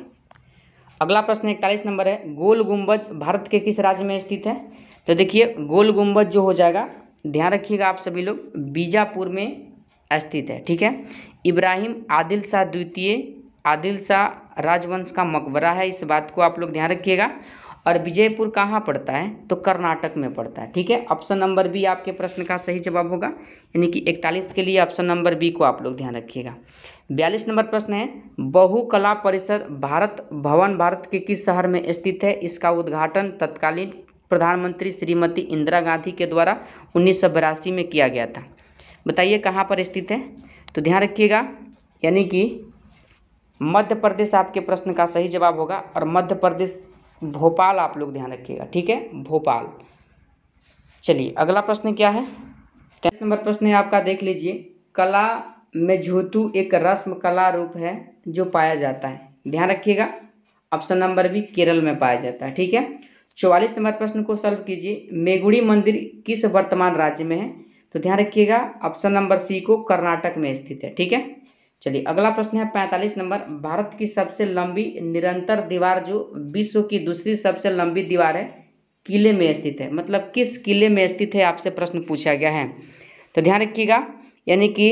अगला प्रश्न 41 नंबर है, गोल गुंबज भारत के किस राज्य में स्थित है? तो देखिए गोल गुंबज जो हो जाएगा ध्यान रखिएगा आप सभी लोग बीजापुर में स्थित है। ठीक है, इब्राहिम आदिल शाह द्वितीय आदिल शाह राजवंश का मकबरा है, इस बात को आप लोग ध्यान रखिएगा। और विजयपुर कहाँ पड़ता है? तो कर्नाटक में पड़ता है। ठीक है, ऑप्शन नंबर बी आपके प्रश्न का सही जवाब होगा यानी कि 41 के लिए ऑप्शन नंबर बी को आप लोग ध्यान रखिएगा। 42 नंबर प्रश्न है, बहुकला परिसर भारत भवन भारत के किस शहर में स्थित है? इसका उद्घाटन तत्कालीन प्रधानमंत्री श्रीमती इंदिरा गांधी के द्वारा 1982 में किया गया था, बताइए कहाँ पर स्थित है? तो ध्यान रखिएगा यानी कि मध्य प्रदेश आपके प्रश्न का सही जवाब होगा, और मध्य प्रदेश भोपाल आप लोग ध्यान रखिएगा। ठीक है, भोपाल। चलिए अगला प्रश्न क्या है, 23 नंबर प्रश्न है आपका, देख लीजिए, कला मेझूतू एक रस्म कला रूप है जो पाया जाता है, ध्यान रखिएगा ऑप्शन नंबर बी केरल में पाया जाता है। ठीक है, 44 नंबर प्रश्न को सॉल्व कीजिए, मेगुड़ी मंदिर किस वर्तमान राज्य में है? तो ध्यान रखिएगा ऑप्शन नंबर सी को कर्नाटक में स्थित है। ठीक है, चलिए अगला प्रश्न है 45 नंबर, भारत की सबसे लंबी निरंतर दीवार जो विश्व की दूसरी सबसे लंबी दीवार है किले में स्थित है, मतलब किस किले में स्थित है आपसे प्रश्न पूछा गया है। तो ध्यान रखिएगा यानी कि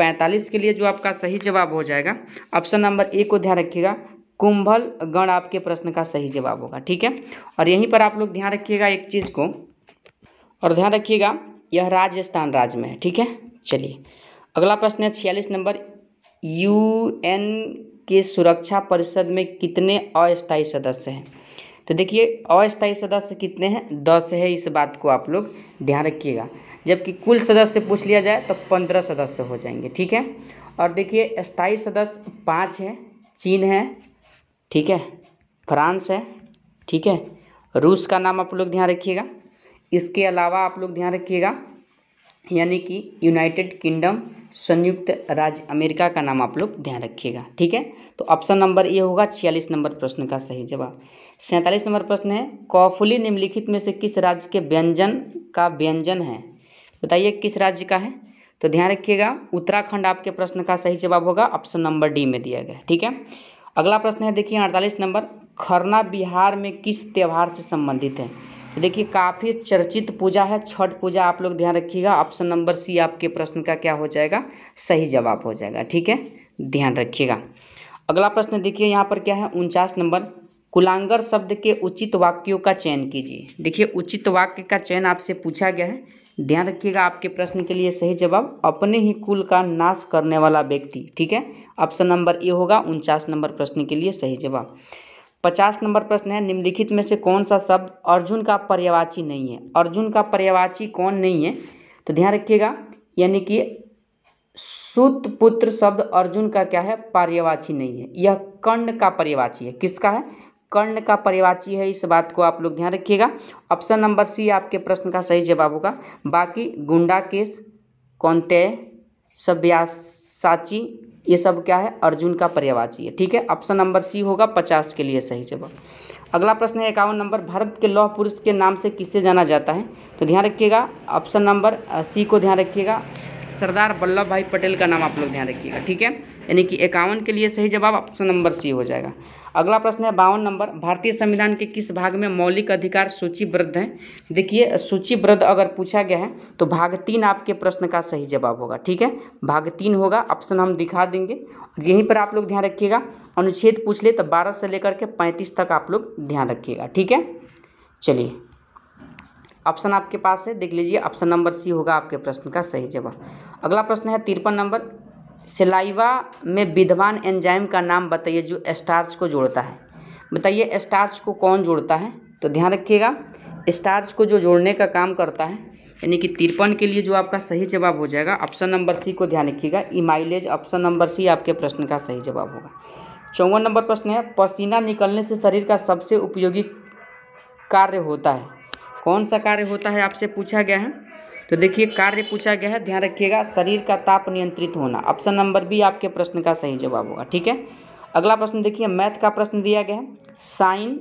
45 के लिए जो आपका सही जवाब हो जाएगा ऑप्शन नंबर ए को ध्यान रखिएगा कुंभल गण आपके प्रश्न का सही जवाब होगा। ठीक है, और यहीं पर आप लोग ध्यान रखिएगा एक चीज़ को और ध्यान रखिएगा यह राजस्थान राज्य में है। ठीक है, चलिए अगला प्रश्न है 46 नंबर, यूएन के सुरक्षा परिषद में कितने अस्थायी सदस्य हैं? तो देखिए अस्थायी सदस्य कितने हैं, 10 है, इस बात को आप लोग ध्यान रखिएगा। जबकि कुल सदस्य पूछ लिया जाए तो 15 सदस्य हो जाएंगे। ठीक है, और देखिए स्थायी सदस्य 5 हैं, चीन है, ठीक है, फ्रांस है, ठीक है, रूस का नाम आप लोग ध्यान रखिएगा, इसके अलावा आप लोग ध्यान रखिएगा यानी कि यूनाइटेड किंगडम संयुक्त राज्य अमेरिका का नाम आप लोग ध्यान रखिएगा। ठीक है, तो ऑप्शन नंबर ये होगा 46 नंबर प्रश्न का सही जवाब। 47 नंबर प्रश्न है, कौफुली निम्नलिखित में से किस राज्य के व्यंजन का व्यंजन है? बताइए किस राज्य का है? तो ध्यान रखिएगा उत्तराखंड आपके प्रश्न का सही जवाब होगा, ऑप्शन नंबर डी में दिया गया। ठीक है, अगला प्रश्न है देखिए 48 नंबर, खरना बिहार में किस त्यौहार से संबंधित है? देखिए काफ़ी चर्चित पूजा है छठ पूजा, आप लोग ध्यान रखिएगा ऑप्शन नंबर सी आपके प्रश्न का क्या हो जाएगा सही जवाब हो जाएगा। ठीक है, ध्यान रखिएगा। अगला प्रश्न देखिए यहाँ पर क्या है 49 नंबर, कुलांगर शब्द के उचित वाक्यों का चयन कीजिए। देखिए उचित वाक्य का चयन आपसे पूछा गया है, ध्यान रखिएगा आपके प्रश्न के लिए सही जवाब अपने ही कुल का नाश करने वाला व्यक्ति। ठीक है, ऑप्शन नंबर ए होगा 49 नंबर प्रश्न के लिए सही जवाब। 50 नंबर प्रश्न है, निम्नलिखित में से कौन सा शब्द अर्जुन का पर्यायवाची नहीं है? अर्जुन का पर्यायवाची कौन नहीं है? तो ध्यान रखिएगा यानी कि सूत पुत्र शब्द अर्जुन का क्या है पर्यायवाची नहीं है, यह कर्ण का पर्यायवाची है। किसका है? कर्ण का पर्यायवाची है, इस बात को आप लोग ध्यान रखिएगा। ऑप्शन नंबर सी आपके प्रश्न का सही जवाब होगा। बाकी गुंडाकेश, कौंतेय, सव्यासाची ये सब क्या है अर्जुन का पर्यायवाची है। ठीक है, ऑप्शन नंबर सी होगा 50 के लिए सही जवाब। अगला प्रश्न है 51 नंबर, भारत के लौह पुरुष के नाम से किसे जाना जाता है? तो ध्यान रखिएगा ऑप्शन नंबर सी को ध्यान रखिएगा सरदार वल्लभ भाई पटेल का नाम आप लोग ध्यान रखिएगा। ठीक है, यानी कि 51 के लिए सही जवाब ऑप्शन नंबर सी हो जाएगा। अगला प्रश्न है 52 नंबर, भारतीय संविधान के किस भाग में मौलिक अधिकार सूचीबद्ध हैं? देखिए सूचीबद्ध अगर पूछा गया है तो भाग 3 आपके प्रश्न का सही जवाब होगा। ठीक है, भाग 3 होगा, ऑप्शन हम दिखा देंगे। यहीं पर आप लोग ध्यान रखिएगा अनुच्छेद पूछ ले तो 12 से लेकर के 35 तक आप लोग ध्यान रखिएगा। ठीक है, चलिए ऑप्शन आपके पास है, देख लीजिए ऑप्शन नंबर सी होगा आपके प्रश्न का सही जवाब। अगला प्रश्न है 53 नंबर, सलाइवा में विद्यमान एंजाइम का नाम बताइए जो स्टार्च को जोड़ता है। बताइए स्टार्च को कौन जोड़ता है? तो ध्यान रखिएगा स्टार्च को जो जोड़ने का काम करता है यानी कि 53 के लिए जो आपका सही जवाब हो जाएगा ऑप्शन नंबर सी को ध्यान रखिएगा इमाइलेज, ऑप्शन नंबर सी आपके प्रश्न का सही जवाब होगा। 54 नंबर प्रश्न है, पसीना निकलने से शरीर का सबसे उपयोगी कार्य होता है। कौन सा कार्य होता है आपसे पूछा गया है? तो देखिए कार्य पूछा गया है, ध्यान रखिएगा शरीर का ताप नियंत्रित होना, ऑप्शन नंबर बी आपके प्रश्न का सही जवाब होगा। ठीक है, अगला प्रश्न देखिए मैथ का प्रश्न दिया गया है, साइन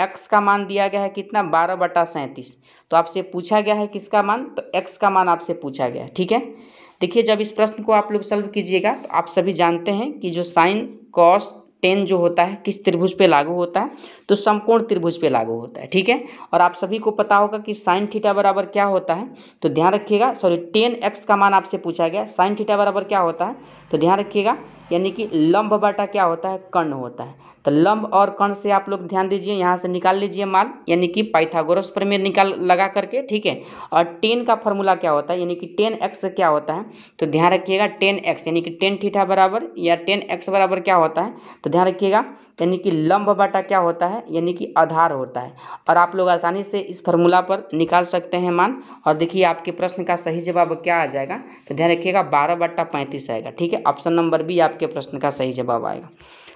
एक्स का मान दिया गया है कितना 12/37, तो आपसे पूछा गया है किसका मान, तो एक्स का मान आपसे पूछा गया है। ठीक है, देखिए जब इस प्रश्न को आप लोग सॉल्व कीजिएगा तो आप सभी जानते हैं कि जो साइन कॉस टेन जो होता है किस त्रिभुज पे लागू होता है, तो समकोण त्रिभुज पे लागू होता है। ठीक है, और आप सभी को पता होगा कि साइन थीटा बराबर क्या होता है, तो ध्यान रखिएगा टेन एक्स का मान आपसे पूछा गया, साइन थीटा बराबर क्या होता है, तो ध्यान रखिएगा यानी कि लंब बटा क्या होता है कर्ण होता है। तो लंब और कर्ण से आप लोग ध्यान दीजिए यहाँ से निकाल लीजिए मान यानी कि पाइथागोरस प्रमेय निकाल लगा करके। ठीक है, और टेन का फॉर्मूला क्या होता है यानी कि टेन एक्स क्या होता है, तो ध्यान रखिएगा टेन एक्स यानी कि टेन थीटा बराबर या टेन एक्स बराबर क्या होता है, तो ध्यान रखिएगा यानी कि लंब बटा क्या होता है यानी कि आधार होता है। और आप लोग आसानी से इस फॉर्मूला पर निकाल सकते हैं मान, और देखिए आपके प्रश्न का सही जवाब क्या आ जाएगा, तो ध्यान रखिएगा 12/35 आएगा। ठीक है, ऑप्शन नंबर बी आपके प्रश्न का सही जवाब आएगा।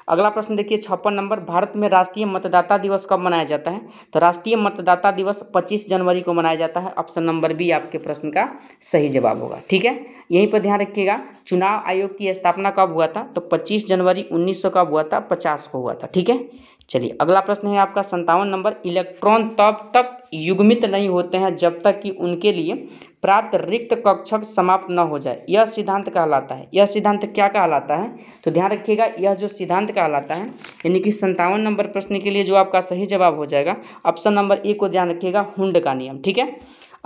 अगला प्रश्न देखिए 56 नंबर, भारत में राष्ट्रीय मतदाता दिवस कब मनाया जाता है? तो राष्ट्रीय मतदाता दिवस 25 जनवरी को मनाया जाता है, ऑप्शन नंबर बी आपके प्रश्न का सही जवाब होगा। ठीक है, यहीं पर ध्यान रखिएगा चुनाव आयोग की स्थापना कब हुआ था, तो 25 जनवरी 1900 कब हुआ था, 50 को हुआ था। ठीक है, चलिए अगला प्रश्न है आपका 57 नंबर, इलेक्ट्रॉन तब तक युग्मित नहीं होते हैं जब तक कि उनके लिए प्राप्त रिक्त कक्षक समाप्त न हो जाए, यह सिद्धांत कहलाता है। यह सिद्धांत क्या कहलाता है तो ध्यान रखिएगा, यह जो सिद्धांत कहलाता है यानी कि 57 नंबर प्रश्न के लिए जो आपका सही जवाब हो जाएगा ऑप्शन नंबर ए को ध्यान रखिएगा, हुंड का नियम। ठीक है,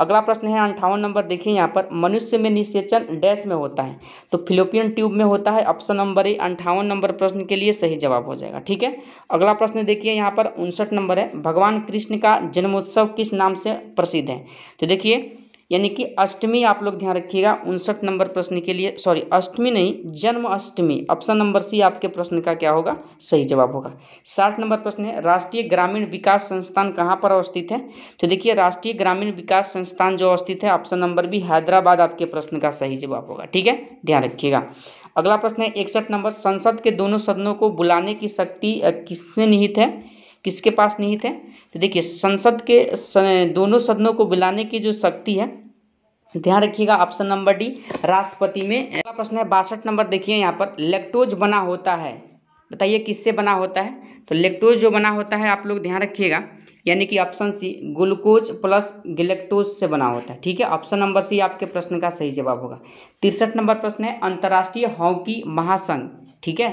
अगला प्रश्न है 58 नंबर, देखिए यहाँ पर मनुष्य में निषेचन डैश में होता है तो फिलोपियन ट्यूब में होता है, ऑप्शन नंबर ए 58 नंबर प्रश्न के लिए सही जवाब हो जाएगा। ठीक है, अगला प्रश्न देखिए यहाँ पर 59 नंबर है, भगवान कृष्ण का जन्मोत्सव किस नाम से प्रसिद्ध है तो देखिए यानी कि अष्टमी, आप लोग ध्यान रखिएगा 59 नंबर प्रश्न के लिए, सॉरी अष्टमी नहीं जन्माष्टमी, ऑप्शन नंबर सी आपके प्रश्न का क्या होगा सही जवाब होगा। 60 नंबर प्रश्न है, राष्ट्रीय ग्रामीण विकास संस्थान कहाँ पर अवस्थित है तो देखिए राष्ट्रीय ग्रामीण विकास संस्थान जो अवस्थित है ऑप्शन नंबर बी हैदराबाद आपके प्रश्न का सही जवाब होगा। ठीक है, ध्यान रखिएगा। अगला प्रश्न है 61 नंबर, संसद के दोनों सदनों को बुलाने की शक्ति किसमें निहित है, किसके पास निहित है तो देखिए संसद के दोनों सदनों को बुलाने की जो शक्ति है ध्यान रखिएगा ऑप्शन नंबर डी राष्ट्रपति में। अगला प्रश्न है 62 नंबर, देखिए यहाँ पर लैक्टोज बना होता है, बताइए किससे बना होता है तो लैक्टोज जो बना होता है आप लोग ध्यान रखिएगा यानी कि option C glucose plus galactose से बना होता है। ठीक है, ऑप्शन नंबर सी आपके प्रश्न का सही जवाब होगा। 63 नंबर प्रश्न है, अंतर्राष्ट्रीय हॉकी महासंघ ठीक है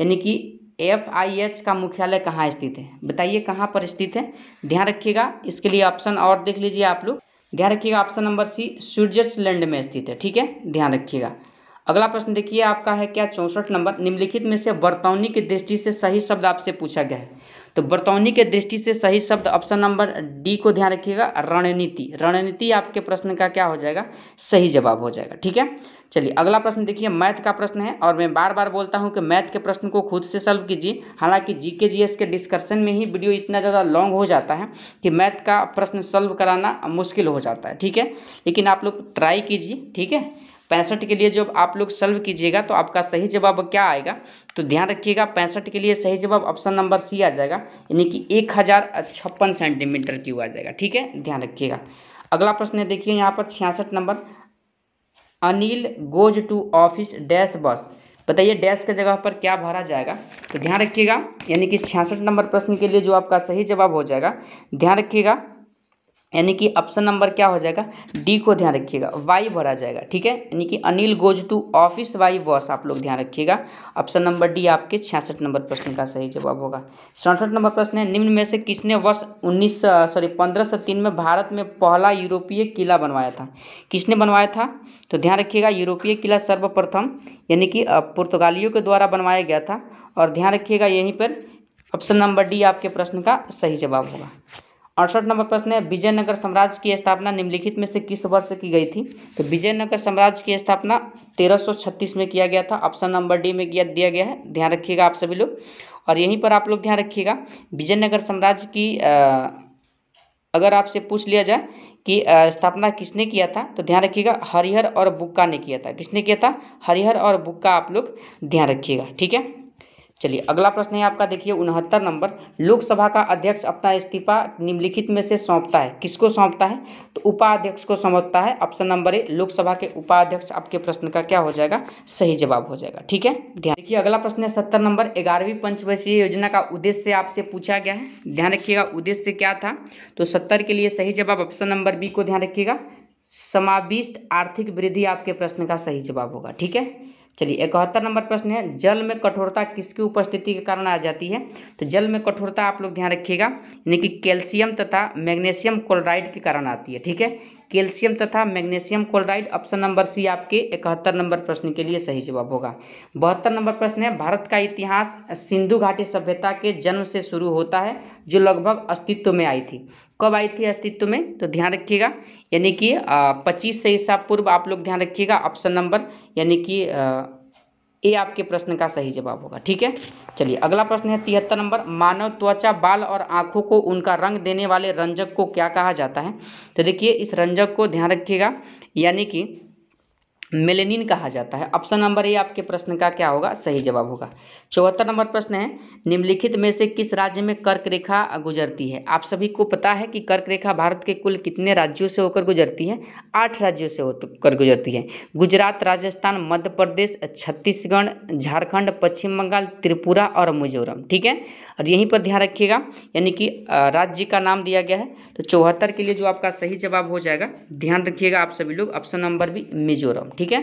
यानी कि FIH का मुख्यालय कहाँ स्थित है, बताइए कहाँ पर स्थित है, ध्यान रखिएगा इसके लिए ऑप्शन और देख लीजिए आप लोग, ध्यान रखिएगा ऑप्शन नंबर सी स्विट्जरलैंड में स्थित है। ठीक है, ध्यान रखिएगा। अगला प्रश्न देखिए आपका है क्या 64 नंबर, निम्नलिखित में से बर्तौनी की दृष्टि से सही शब्द आपसे पूछा गया है तो बर्तौनी के दृष्टि से सही शब्द ऑप्शन नंबर डी को ध्यान रखिएगा, रणनीति। रणनीति आपके प्रश्न का क्या हो जाएगा सही जवाब हो जाएगा। ठीक है, चलिए अगला प्रश्न देखिए, मैथ का प्रश्न है और मैं बार बार बोलता हूं कि मैथ के प्रश्न को खुद से सॉल्व कीजिए, हालांकि जीके GS के डिस्कशन में ही वीडियो इतना ज़्यादा लॉन्ग हो जाता है कि मैथ का प्रश्न सॉल्व कराना मुश्किल हो जाता है। ठीक है, लेकिन आप लोग ट्राई कीजिए। ठीक है, 65 के लिए जब आप लोग सॉल्व कीजिएगा तो आपका सही जवाब क्या आएगा तो ध्यान रखिएगा 65 के लिए सही जवाब ऑप्शन नंबर सी आ जाएगा यानी कि 1056 सेंटीमीटर क्यूब आ जाएगा। ठीक है, ध्यान रखिएगा। अगला प्रश्न है देखिए यहाँ पर 66 number, Anil goes to office dash bus, बताइए डैश के जगह पर क्या भरा जाएगा तो ध्यान रखिएगा यानी कि 66 नंबर प्रश्न के लिए जो आपका सही जवाब हो जाएगा ध्यान रखिएगा यानी कि ऑप्शन नंबर क्या हो जाएगा डी को ध्यान रखिएगा, वाई भरा जाएगा। ठीक है, यानी कि Anil goes to office by bus, आप लोग ध्यान रखिएगा ऑप्शन नंबर डी आपके 66 नंबर प्रश्न का सही जवाब होगा। 67 नंबर प्रश्न है, निम्न में से किसने वर्ष 1503 में भारत में पहला यूरोपीय किला बनवाया था, किसने बनवाया था तो ध्यान रखिएगा यूरोपीय किला सर्वप्रथम यानी कि पुर्तगालियों के द्वारा बनवाया गया था और ध्यान रखिएगा यहीं पर ऑप्शन नंबर डी आपके प्रश्न का सही जवाब होगा। 68 नंबर प्रश्न है, विजयनगर साम्राज्य की स्थापना निम्नलिखित में से किस वर्ष की गई थी तो विजयनगर साम्राज्य की स्थापना 1336 में किया गया था, ऑप्शन नंबर डी में दिया गया है, ध्यान रखिएगा आप सभी लोग। और यहीं पर आप लोग ध्यान रखिएगा विजयनगर साम्राज्य की अगर आपसे पूछ लिया जाए कि स्थापना किसने किया था तो ध्यान रखिएगा हरिहर और बुक्का ने किया था, किसने किया था हरिहर और बुक्का, आप लोग ध्यान रखिएगा। ठीक है, चलिए अगला प्रश्न है आपका देखिए 69 नंबर, लोकसभा का अध्यक्ष अपना इस्तीफा निम्नलिखित में से सौंपता है, किसको सौंपता है तो उपाध्यक्ष को सौंपता है, ऑप्शन नंबर ए लोकसभा के उपाध्यक्ष आपके प्रश्न का क्या हो जाएगा सही जवाब हो जाएगा। ठीक है, ध्यान देखिए। अगला प्रश्न है 70 नंबर, 11वीं पंचवर्षीय योजना का उद्देश्य आपसे पूछा गया है, ध्यान रखिएगा उद्देश्य क्या था तो 70 के लिए सही जवाब ऑप्शन नंबर बी को ध्यान रखिएगा, समाविष्ट आर्थिक वृद्धि आपके प्रश्न का सही जवाब होगा। ठीक है, चलिए 71 नंबर प्रश्न है, जल में कठोरता किसकी उपस्थिति के कारण आ जाती है तो जल में कठोरता आप लोग ध्यान रखिएगा यानी कि कैल्शियम तथा मैग्नीशियम क्लोराइड के कारण आती है। ठीक है, कैल्शियम तथा magnesium chloride option number C आपके 71 नंबर प्रश्न के लिए सही जवाब होगा। 72 नंबर प्रश्न है, भारत का इतिहास सिंधु घाटी सभ्यता के जन्म से शुरू होता है जो लगभग अस्तित्व में आई थी, कब आई थी अस्तित्व में तो ध्यान रखिएगा यानी कि 2500 ईसा पूर्व, आप लोग ध्यान रखिएगा ऑप्शन नंबर यानी कि ये आपके प्रश्न का सही जवाब होगा। ठीक है, चलिए अगला प्रश्न है 73 नंबर, मानव त्वचा बाल और आँखों को उनका रंग देने वाले रंजक को क्या कहा जाता है तो देखिए इस रंजक को ध्यान रखिएगा यानी कि मेलेनिन कहा जाता है। ऑप्शन नंबर ए आपके प्रश्न का क्या होगा, सही जवाब होगा। 74 नंबर प्रश्न है, निम्नलिखित में से किस राज्य में कर्क रेखा गुजरती है। आप सभी को पता है कि कर्क रेखा भारत के कुल कितने राज्यों से होकर गुजरती है, 8 राज्यों से होकर गुजरती है। गुजरात, राजस्थान, मध्य प्रदेश, छत्तीसगढ़, झारखंड, पश्चिम बंगाल, त्रिपुरा और मिजोरम। ठीक है, और यहीं पर ध्यान रखिएगा, यानी कि राज्य का नाम दिया गया है। तो 74 के लिए जो आपका सही जवाब हो जाएगा, ध्यान रखिएगा आप सभी लोग, ऑप्शन नंबर भी मिजोरम। ठीक है,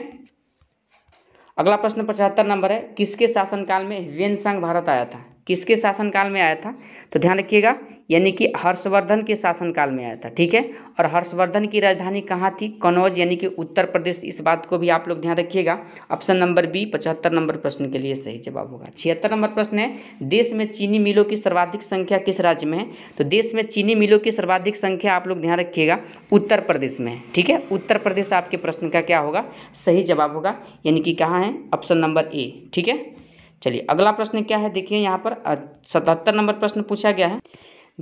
अगला प्रश्न 75 नंबर है, किसके शासनकाल में ह्वेन संघ भारत आया था। किसके शासनकाल में आया था, तो ध्यान रखिएगा, यानी कि हर्षवर्धन के शासनकाल में आया था। ठीक है, और हर्षवर्धन की राजधानी कहाँ थी, कन्नौज, यानी कि उत्तर प्रदेश। इस बात को भी आप लोग ध्यान रखिएगा। ऑप्शन नंबर बी 75 नंबर प्रश्न के लिए सही जवाब होगा। 76 नंबर प्रश्न है, देश में चीनी मिलों की सर्वाधिक संख्या किस राज्य में है। तो देश में चीनी मिलों की सर्वाधिक संख्या आप लोग ध्यान रखिएगा उत्तर प्रदेश में है। ठीक है, उत्तर प्रदेश आपके प्रश्न का क्या होगा, सही जवाब होगा, यानी कि कहाँ है, ऑप्शन नंबर ए। ठीक है, चलिए अगला प्रश्न क्या है, देखिए यहाँ पर 77 नंबर प्रश्न पूछा गया है।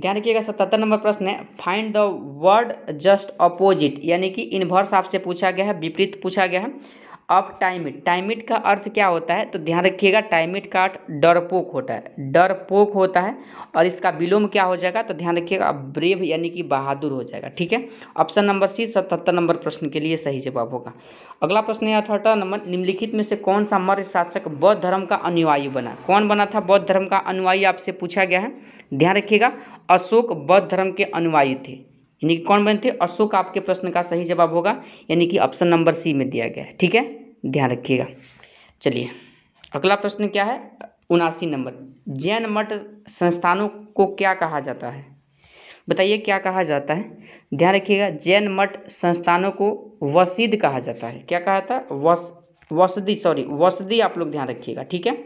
ध्यान रखिएगा, 77 नंबर प्रश्न है, find the word just opposite, यानी कि इनवर्स आपसे पूछा गया है, विपरीत पूछा गया है। अब टाइमिट, टाइमिट का अर्थ क्या होता है, तो ध्यान रखिएगा, टाइमिट का अर्थ डरपोक होता है, डरपोक होता है। और इसका विलोम क्या हो जाएगा, तो ध्यान रखिएगा ब्रेव, यानी कि बहादुर हो जाएगा। ठीक है, ऑप्शन नंबर सी 77 नंबर प्रश्न के लिए सही जवाब होगा। अगला प्रश्न है 78 नंबर, निम्नलिखित में से कौन सा मौर्य शासक बौद्ध धर्म का अनुयायी बना। कौन बना था बौद्ध धर्म का अनुयायी, आपसे पूछा गया है। ध्यान रखिएगा, अशोक बौद्ध धर्म के अनुयायी थे, यानी कि कौन बने थे, अशोक आपके प्रश्न का सही जवाब होगा, यानी कि ऑप्शन नंबर सी में दिया गया है। ठीक है, ध्यान रखिएगा। चलिए अगला प्रश्न क्या है, 79 नंबर, जैन मठ संस्थानों को क्या कहा जाता है, बताइए क्या कहा जाता है। ध्यान रखिएगा, जैन मठ संस्थानों को वसीद कहा जाता है। क्या कहा जाता है, वसदी आप लोग ध्यान रखिएगा। ठीक है,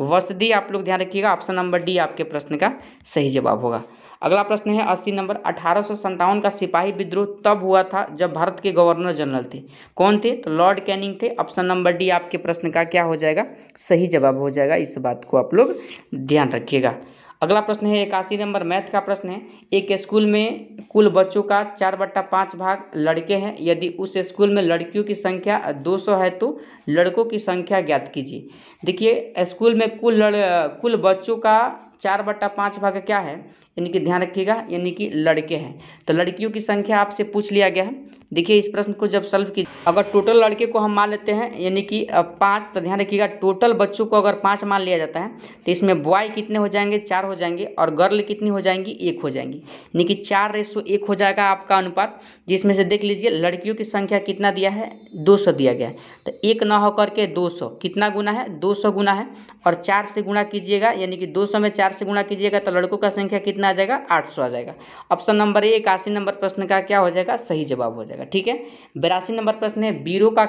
वसदी आप लोग ध्यान रखिएगा, ऑप्शन नंबर डी आपके प्रश्न का सही जवाब होगा। अगला प्रश्न है 80 नंबर, 1857 का सिपाही विद्रोह तब हुआ था जब भारत के गवर्नर जनरल थे। कौन थे, तो लॉर्ड कैनिंग थे। ऑप्शन नंबर डी आपके प्रश्न का क्या हो जाएगा, सही जवाब हो जाएगा। इस बात को आप लोग ध्यान रखिएगा। अगला प्रश्न है 81 नंबर, मैथ का प्रश्न है, एक स्कूल में कुल बच्चों का 4/5 भाग लड़के हैं, यदि उस स्कूल में लड़कियों की संख्या 200 है तो लड़कों की संख्या ज्ञात कीजिए। देखिए, स्कूल में कुल बच्चों का 4/5 भाग क्या है, यानी कि ध्यान रखिएगा, यानी कि लड़के हैं, तो लड़कियों की संख्या आपसे पूछ लिया गया है। देखिए, इस प्रश्न को जब सॉल्व कीजिए, अगर टोटल लड़के को हम मान लेते हैं, यानी कि 5, तो ध्यान रखिएगा टोटल बच्चों को अगर 5 मान लिया जाता है तो इसमें बॉय कितने हो जाएंगे, 4 हो जाएंगे, और गर्ल कितनी हो जाएंगी, 1 हो जाएंगी, यानी कि 4:1 हो जाएगा आपका अनुपात। जिसमें से देख लीजिए लड़कियों की संख्या कितना दिया है, 200 दिया गया है, तो 1 ना होकर के 200 कितना गुना है, 200 गुना है, और 4 से गुणा कीजिएगा, यानी कि 200 में 4 से गुणा कीजिएगा तो लड़कों का संख्या कितना आ जाएगा, 800 आ जाएगा। ऑप्शन नंबर ए 81 नंबर प्रश्न का क्या हो जाएगा, सही जवाब हो जाएगा। ठीक है, 82 नंबर प्रश्न है, वीरों का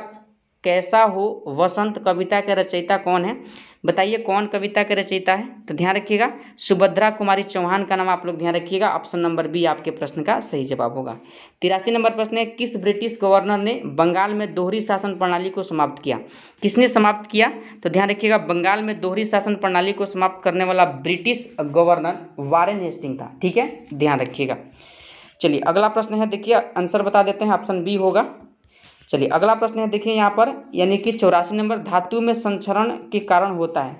कैसा हो वसंत कविता के रचयिता कौन है। बताइए कौन कविता के रचयिता है, तो ध्यान रखिएगा सुभद्रा कुमारी चौहान का नाम आप लोग ध्यान रखिएगा। ऑप्शन नंबर बी आपके प्रश्न का सही जवाब होगा। 83 नंबर प्रश्न है, किस ब्रिटिश गवर्नर ने बंगाल में दोहरी शासन प्रणाली को समाप्त किया। किसने समाप्त किया, तो ध्यान रखिएगा बंगाल में दोहरी शासन प्रणाली को समाप्त करने वाला ब्रिटिश गवर्नर वारेन हेस्टिंग था। ठीक है, ध्यान रखिएगा। चलिए अगला प्रश्न है, देखिए आंसर बता देते हैं, ऑप्शन बी होगा। चलिए अगला प्रश्न है, देखिए यहाँ पर, यानी कि 84 नंबर, धातु में संक्षरण के कारण होता है,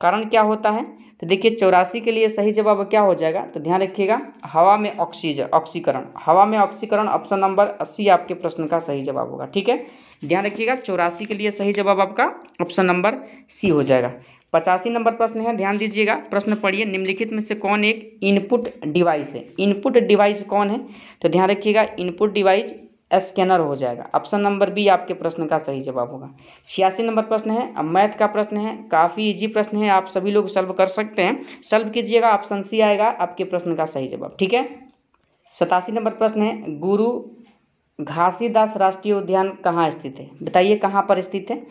कारण क्या होता है, तो देखिए 84 के लिए सही जवाब क्या हो जाएगा, तो ध्यान रखिएगा हवा में ऑक्सीकरण, हवा में ऑक्सीकरण। ऑप्शन नंबर 80 आपके प्रश्न का सही जवाब होगा। ठीक है, ध्यान रखिएगा 84 के लिए सही जवाब आपका ऑप्शन नंबर सी हो जाएगा। 85 नंबर प्रश्न है, ध्यान दीजिएगा, प्रश्न पढ़िए, निम्नलिखित में से कौन एक इनपुट डिवाइस है। इनपुट डिवाइस कौन है, तो ध्यान रखिएगा इनपुट डिवाइस स्कैनर हो जाएगा। ऑप्शन नंबर बी आपके प्रश्न का सही जवाब होगा। 86 नंबर प्रश्न है, अब मैथ का प्रश्न है, काफ़ी इजी प्रश्न है, आप सभी लोग सॉल्व कर सकते हैं, सॉल्व कीजिएगा, ऑप्शन सी आएगा आपके प्रश्न का सही जवाब। ठीक है, 87 नंबर प्रश्न है, गुरु घासीदास राष्ट्रीय उद्यान कहाँ स्थित है। बताइए कहाँ पर स्थित है,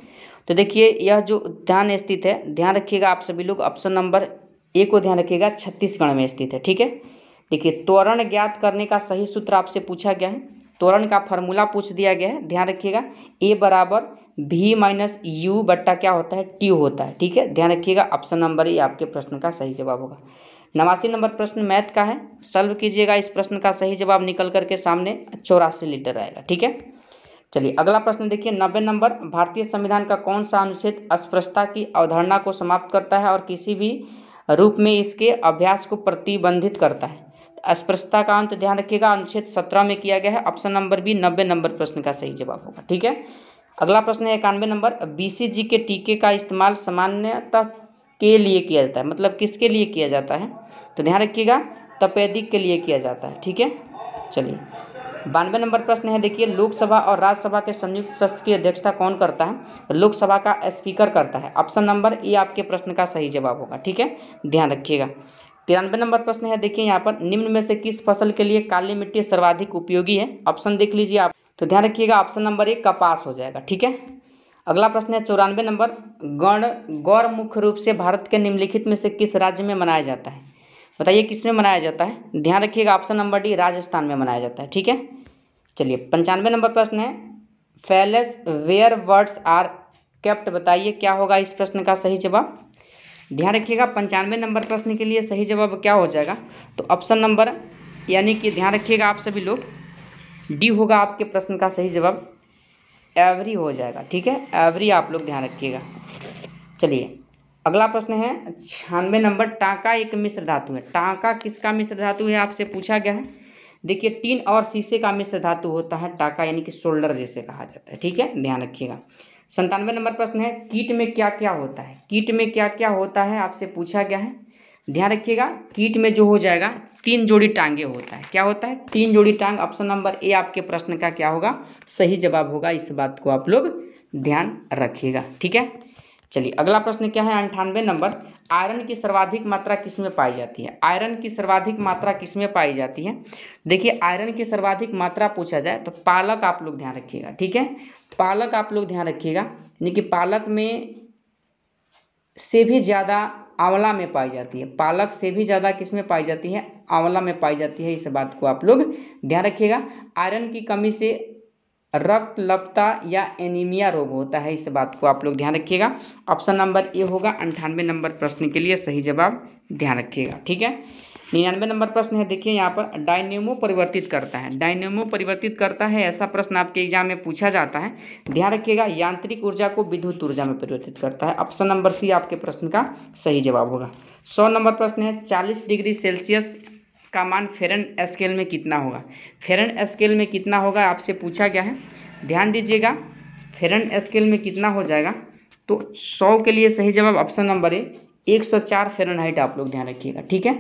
तो देखिए यह जो उद्यान स्थित है, ध्यान रखिएगा आप सभी लोग, ऑप्शन नंबर ए को ध्यान रखिएगा, छत्तीसगढ़ में स्थित है। ठीक है, देखिए त्वरण ज्ञात करने का सही सूत्र आपसे पूछा गया है, त्वरण का फॉर्मूला पूछ दिया गया है। ध्यान रखिएगा A = V - U/ क्या होता है, T होता है। ठीक है, ध्यान रखिएगा ऑप्शन नंबर ए आपके प्रश्न का सही जवाब होगा। 89 नंबर प्रश्न मैथ का है, सॉल्व कीजिएगा, इस प्रश्न का सही जवाब निकल करके सामने 84 लीटर आएगा। ठीक है, चलिए अगला प्रश्न देखिए 90 नंबर, भारतीय संविधान का कौन सा अनुच्छेद अस्पृश्यता की अवधारणा को समाप्त करता है और किसी भी रूप में इसके अभ्यास को प्रतिबंधित करता है? अस्पृश्यता का अंत ध्यान रखिएगा अनुच्छेद 17 में किया गया है। ऑप्शन नंबर बी 90 नंबर प्रश्न का सही जवाब होगा। ठीक है, अगला प्रश्न है 91 नंबर, बीसीजी के टीके का इस्तेमाल सामान्यता के लिए किया जाता है, मतलब किसके लिए किया जाता है? तो ध्यान रखिएगा तपेदिक के लिए किया जाता है। ठीक है, चलिए 92 नंबर प्रश्न है देखिए, लोकसभा और राज्यसभा के संयुक्त सत्र की अध्यक्षता कौन करता है? लोकसभा का स्पीकर करता है। ऑप्शन नंबर ए आपके प्रश्न का सही जवाब होगा। ठीक है, ध्यान रखिएगा। 93 नंबर प्रश्न है देखिए यहाँ पर, निम्न में से किस फसल के लिए काली मिट्टी सर्वाधिक उपयोगी है? ऑप्शन देख लीजिए आप, तो ध्यान रखिएगा ऑप्शन नंबर ए कपास हो जाएगा। ठीक है, अगला प्रश्न है 94 नंबर, गौर मुख्य रूप से भारत के निम्नलिखित में से किस राज्य में मनाया जाता है? बताइए किस में मनाया जाता है? ध्यान रखिएगा ऑप्शन नंबर डी राजस्थान में मनाया जाता है। ठीक है, चलिए 95 नंबर प्रश्न है, place where words are kept, बताइए क्या होगा इस प्रश्न का सही जवाब? ध्यान रखिएगा 95 नंबर प्रश्न के लिए सही जवाब क्या हो जाएगा? तो ऑप्शन नंबर यानी कि ध्यान रखिएगा आप सभी लोग डी होगा आपके प्रश्न का सही जवाब, एवरी हो जाएगा। ठीक है, एवरी आप लोग ध्यान रखिएगा। चलिए अगला प्रश्न है 96 नंबर, टांका एक मिश्र धातु है। टांका किसका मिश्र धातु है आपसे पूछा गया है। देखिए टीन और शीशे का मिश्र धातु होता है टांका, यानी कि शोल्डर जिसे कहा जाता है। ठीक है, ध्यान रखिएगा। 97 नंबर प्रश्न है, कीट में क्या क्या होता है? कीट में क्या क्या होता है आपसे पूछा गया है। ध्यान रखिएगा कीट में जो हो जाएगा 3 जोड़ी टांगे होता है। क्या होता है? 3 जोड़ी टांग। ऑप्शन नंबर ए आपके प्रश्न का क्या होगा? सही जवाब होगा। इस बात को आप लोग ध्यान रखिएगा। ठीक है, चलिए अगला प्रश्न क्या है 98 नंबर, आयरन की सर्वाधिक मात्रा किस में पाई जाती है? आयरन की सर्वाधिक मात्रा किस में पाई जाती है? देखिए आयरन की सर्वाधिक मात्रा पूछा जाए तो पालक आप लोग ध्यान रखिएगा। ठीक है, पालक आप लोग ध्यान रखिएगा, यानी कि पालक में से भी ज़्यादा आंवला में पाई जाती है। पालक से भी ज़्यादा किस में पाई जाती है? आंवला में पाई जाती है। इस बात को आप लोग ध्यान रखिएगा। आयरन की कमी से रक्त लपता या एनीमिया रोग होता है। इस बात को आप लोग ध्यान रखिएगा। ऑप्शन नंबर ए होगा 98 नंबर प्रश्न के लिए सही जवाब, ध्यान रखिएगा। ठीक है, 99 नंबर प्रश्न है देखिए यहाँ पर, डायनेमो परिवर्तित करता है। डायनेमो परिवर्तित करता है, ऐसा प्रश्न आपके एग्जाम में पूछा जाता है। ध्यान रखिएगा यांत्रिक ऊर्जा को विद्युत ऊर्जा में परिवर्तित करता है। ऑप्शन नंबर सी आपके प्रश्न का सही जवाब होगा। 100 नंबर प्रश्न है, 40 डिग्री सेल्सियस का मान फेरन स्केल में कितना होगा? फेरन स्केल में कितना होगा आपसे पूछा गया है। ध्यान दीजिएगा फेरन स्केल में कितना हो जाएगा? तो 100 के लिए सही जवाब ऑप्शन नंबर ए 104 फ़ारेनहाइट आप लोग ध्यान रखिएगा। ठीक है,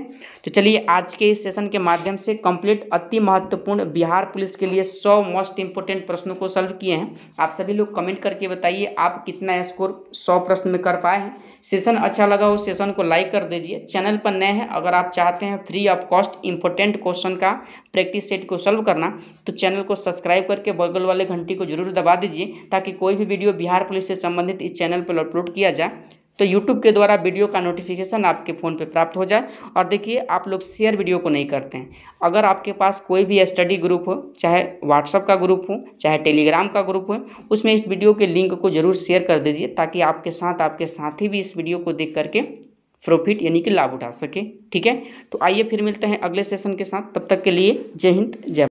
तो चलिए आज के इस सेशन के माध्यम से कंप्लीट अति महत्वपूर्ण बिहार पुलिस के लिए 100 मोस्ट इंपोर्टेंट प्रश्नों को सॉल्व किए हैं। आप सभी लोग कमेंट करके बताइए आप कितना स्कोर 100 प्रश्न में कर पाए हैं। सेशन अच्छा लगा हो सेशन को लाइक कर दीजिए। चैनल पर नए हैं अगर आप चाहते हैं free of cost important question का प्रैक्टिस सेट को सॉल्व करना, तो चैनल को सब्सक्राइब करके बगल वाले घंटी को जरूर दबा दीजिए, ताकि कोई भी वीडियो बिहार पुलिस से संबंधित इस चैनल पर अपलोड किया जाए तो यूट्यूब के द्वारा वीडियो का नोटिफिकेशन आपके फ़ोन पे प्राप्त हो जाए। और देखिए आप लोग शेयर वीडियो को नहीं करते हैं। अगर आपके पास कोई भी स्टडी ग्रुप हो, चाहे व्हाट्सअप का ग्रुप हो, चाहे टेलीग्राम का ग्रुप हो, उसमें इस वीडियो के लिंक को जरूर शेयर कर दीजिए, ताकि आपके साथी भी इस वीडियो को देख करके प्रॉफिट यानी कि लाभ उठा सके। ठीक है, तो आइए फिर मिलते हैं अगले सेशन के साथ। तब तक के लिए जय हिंद, जय भारत।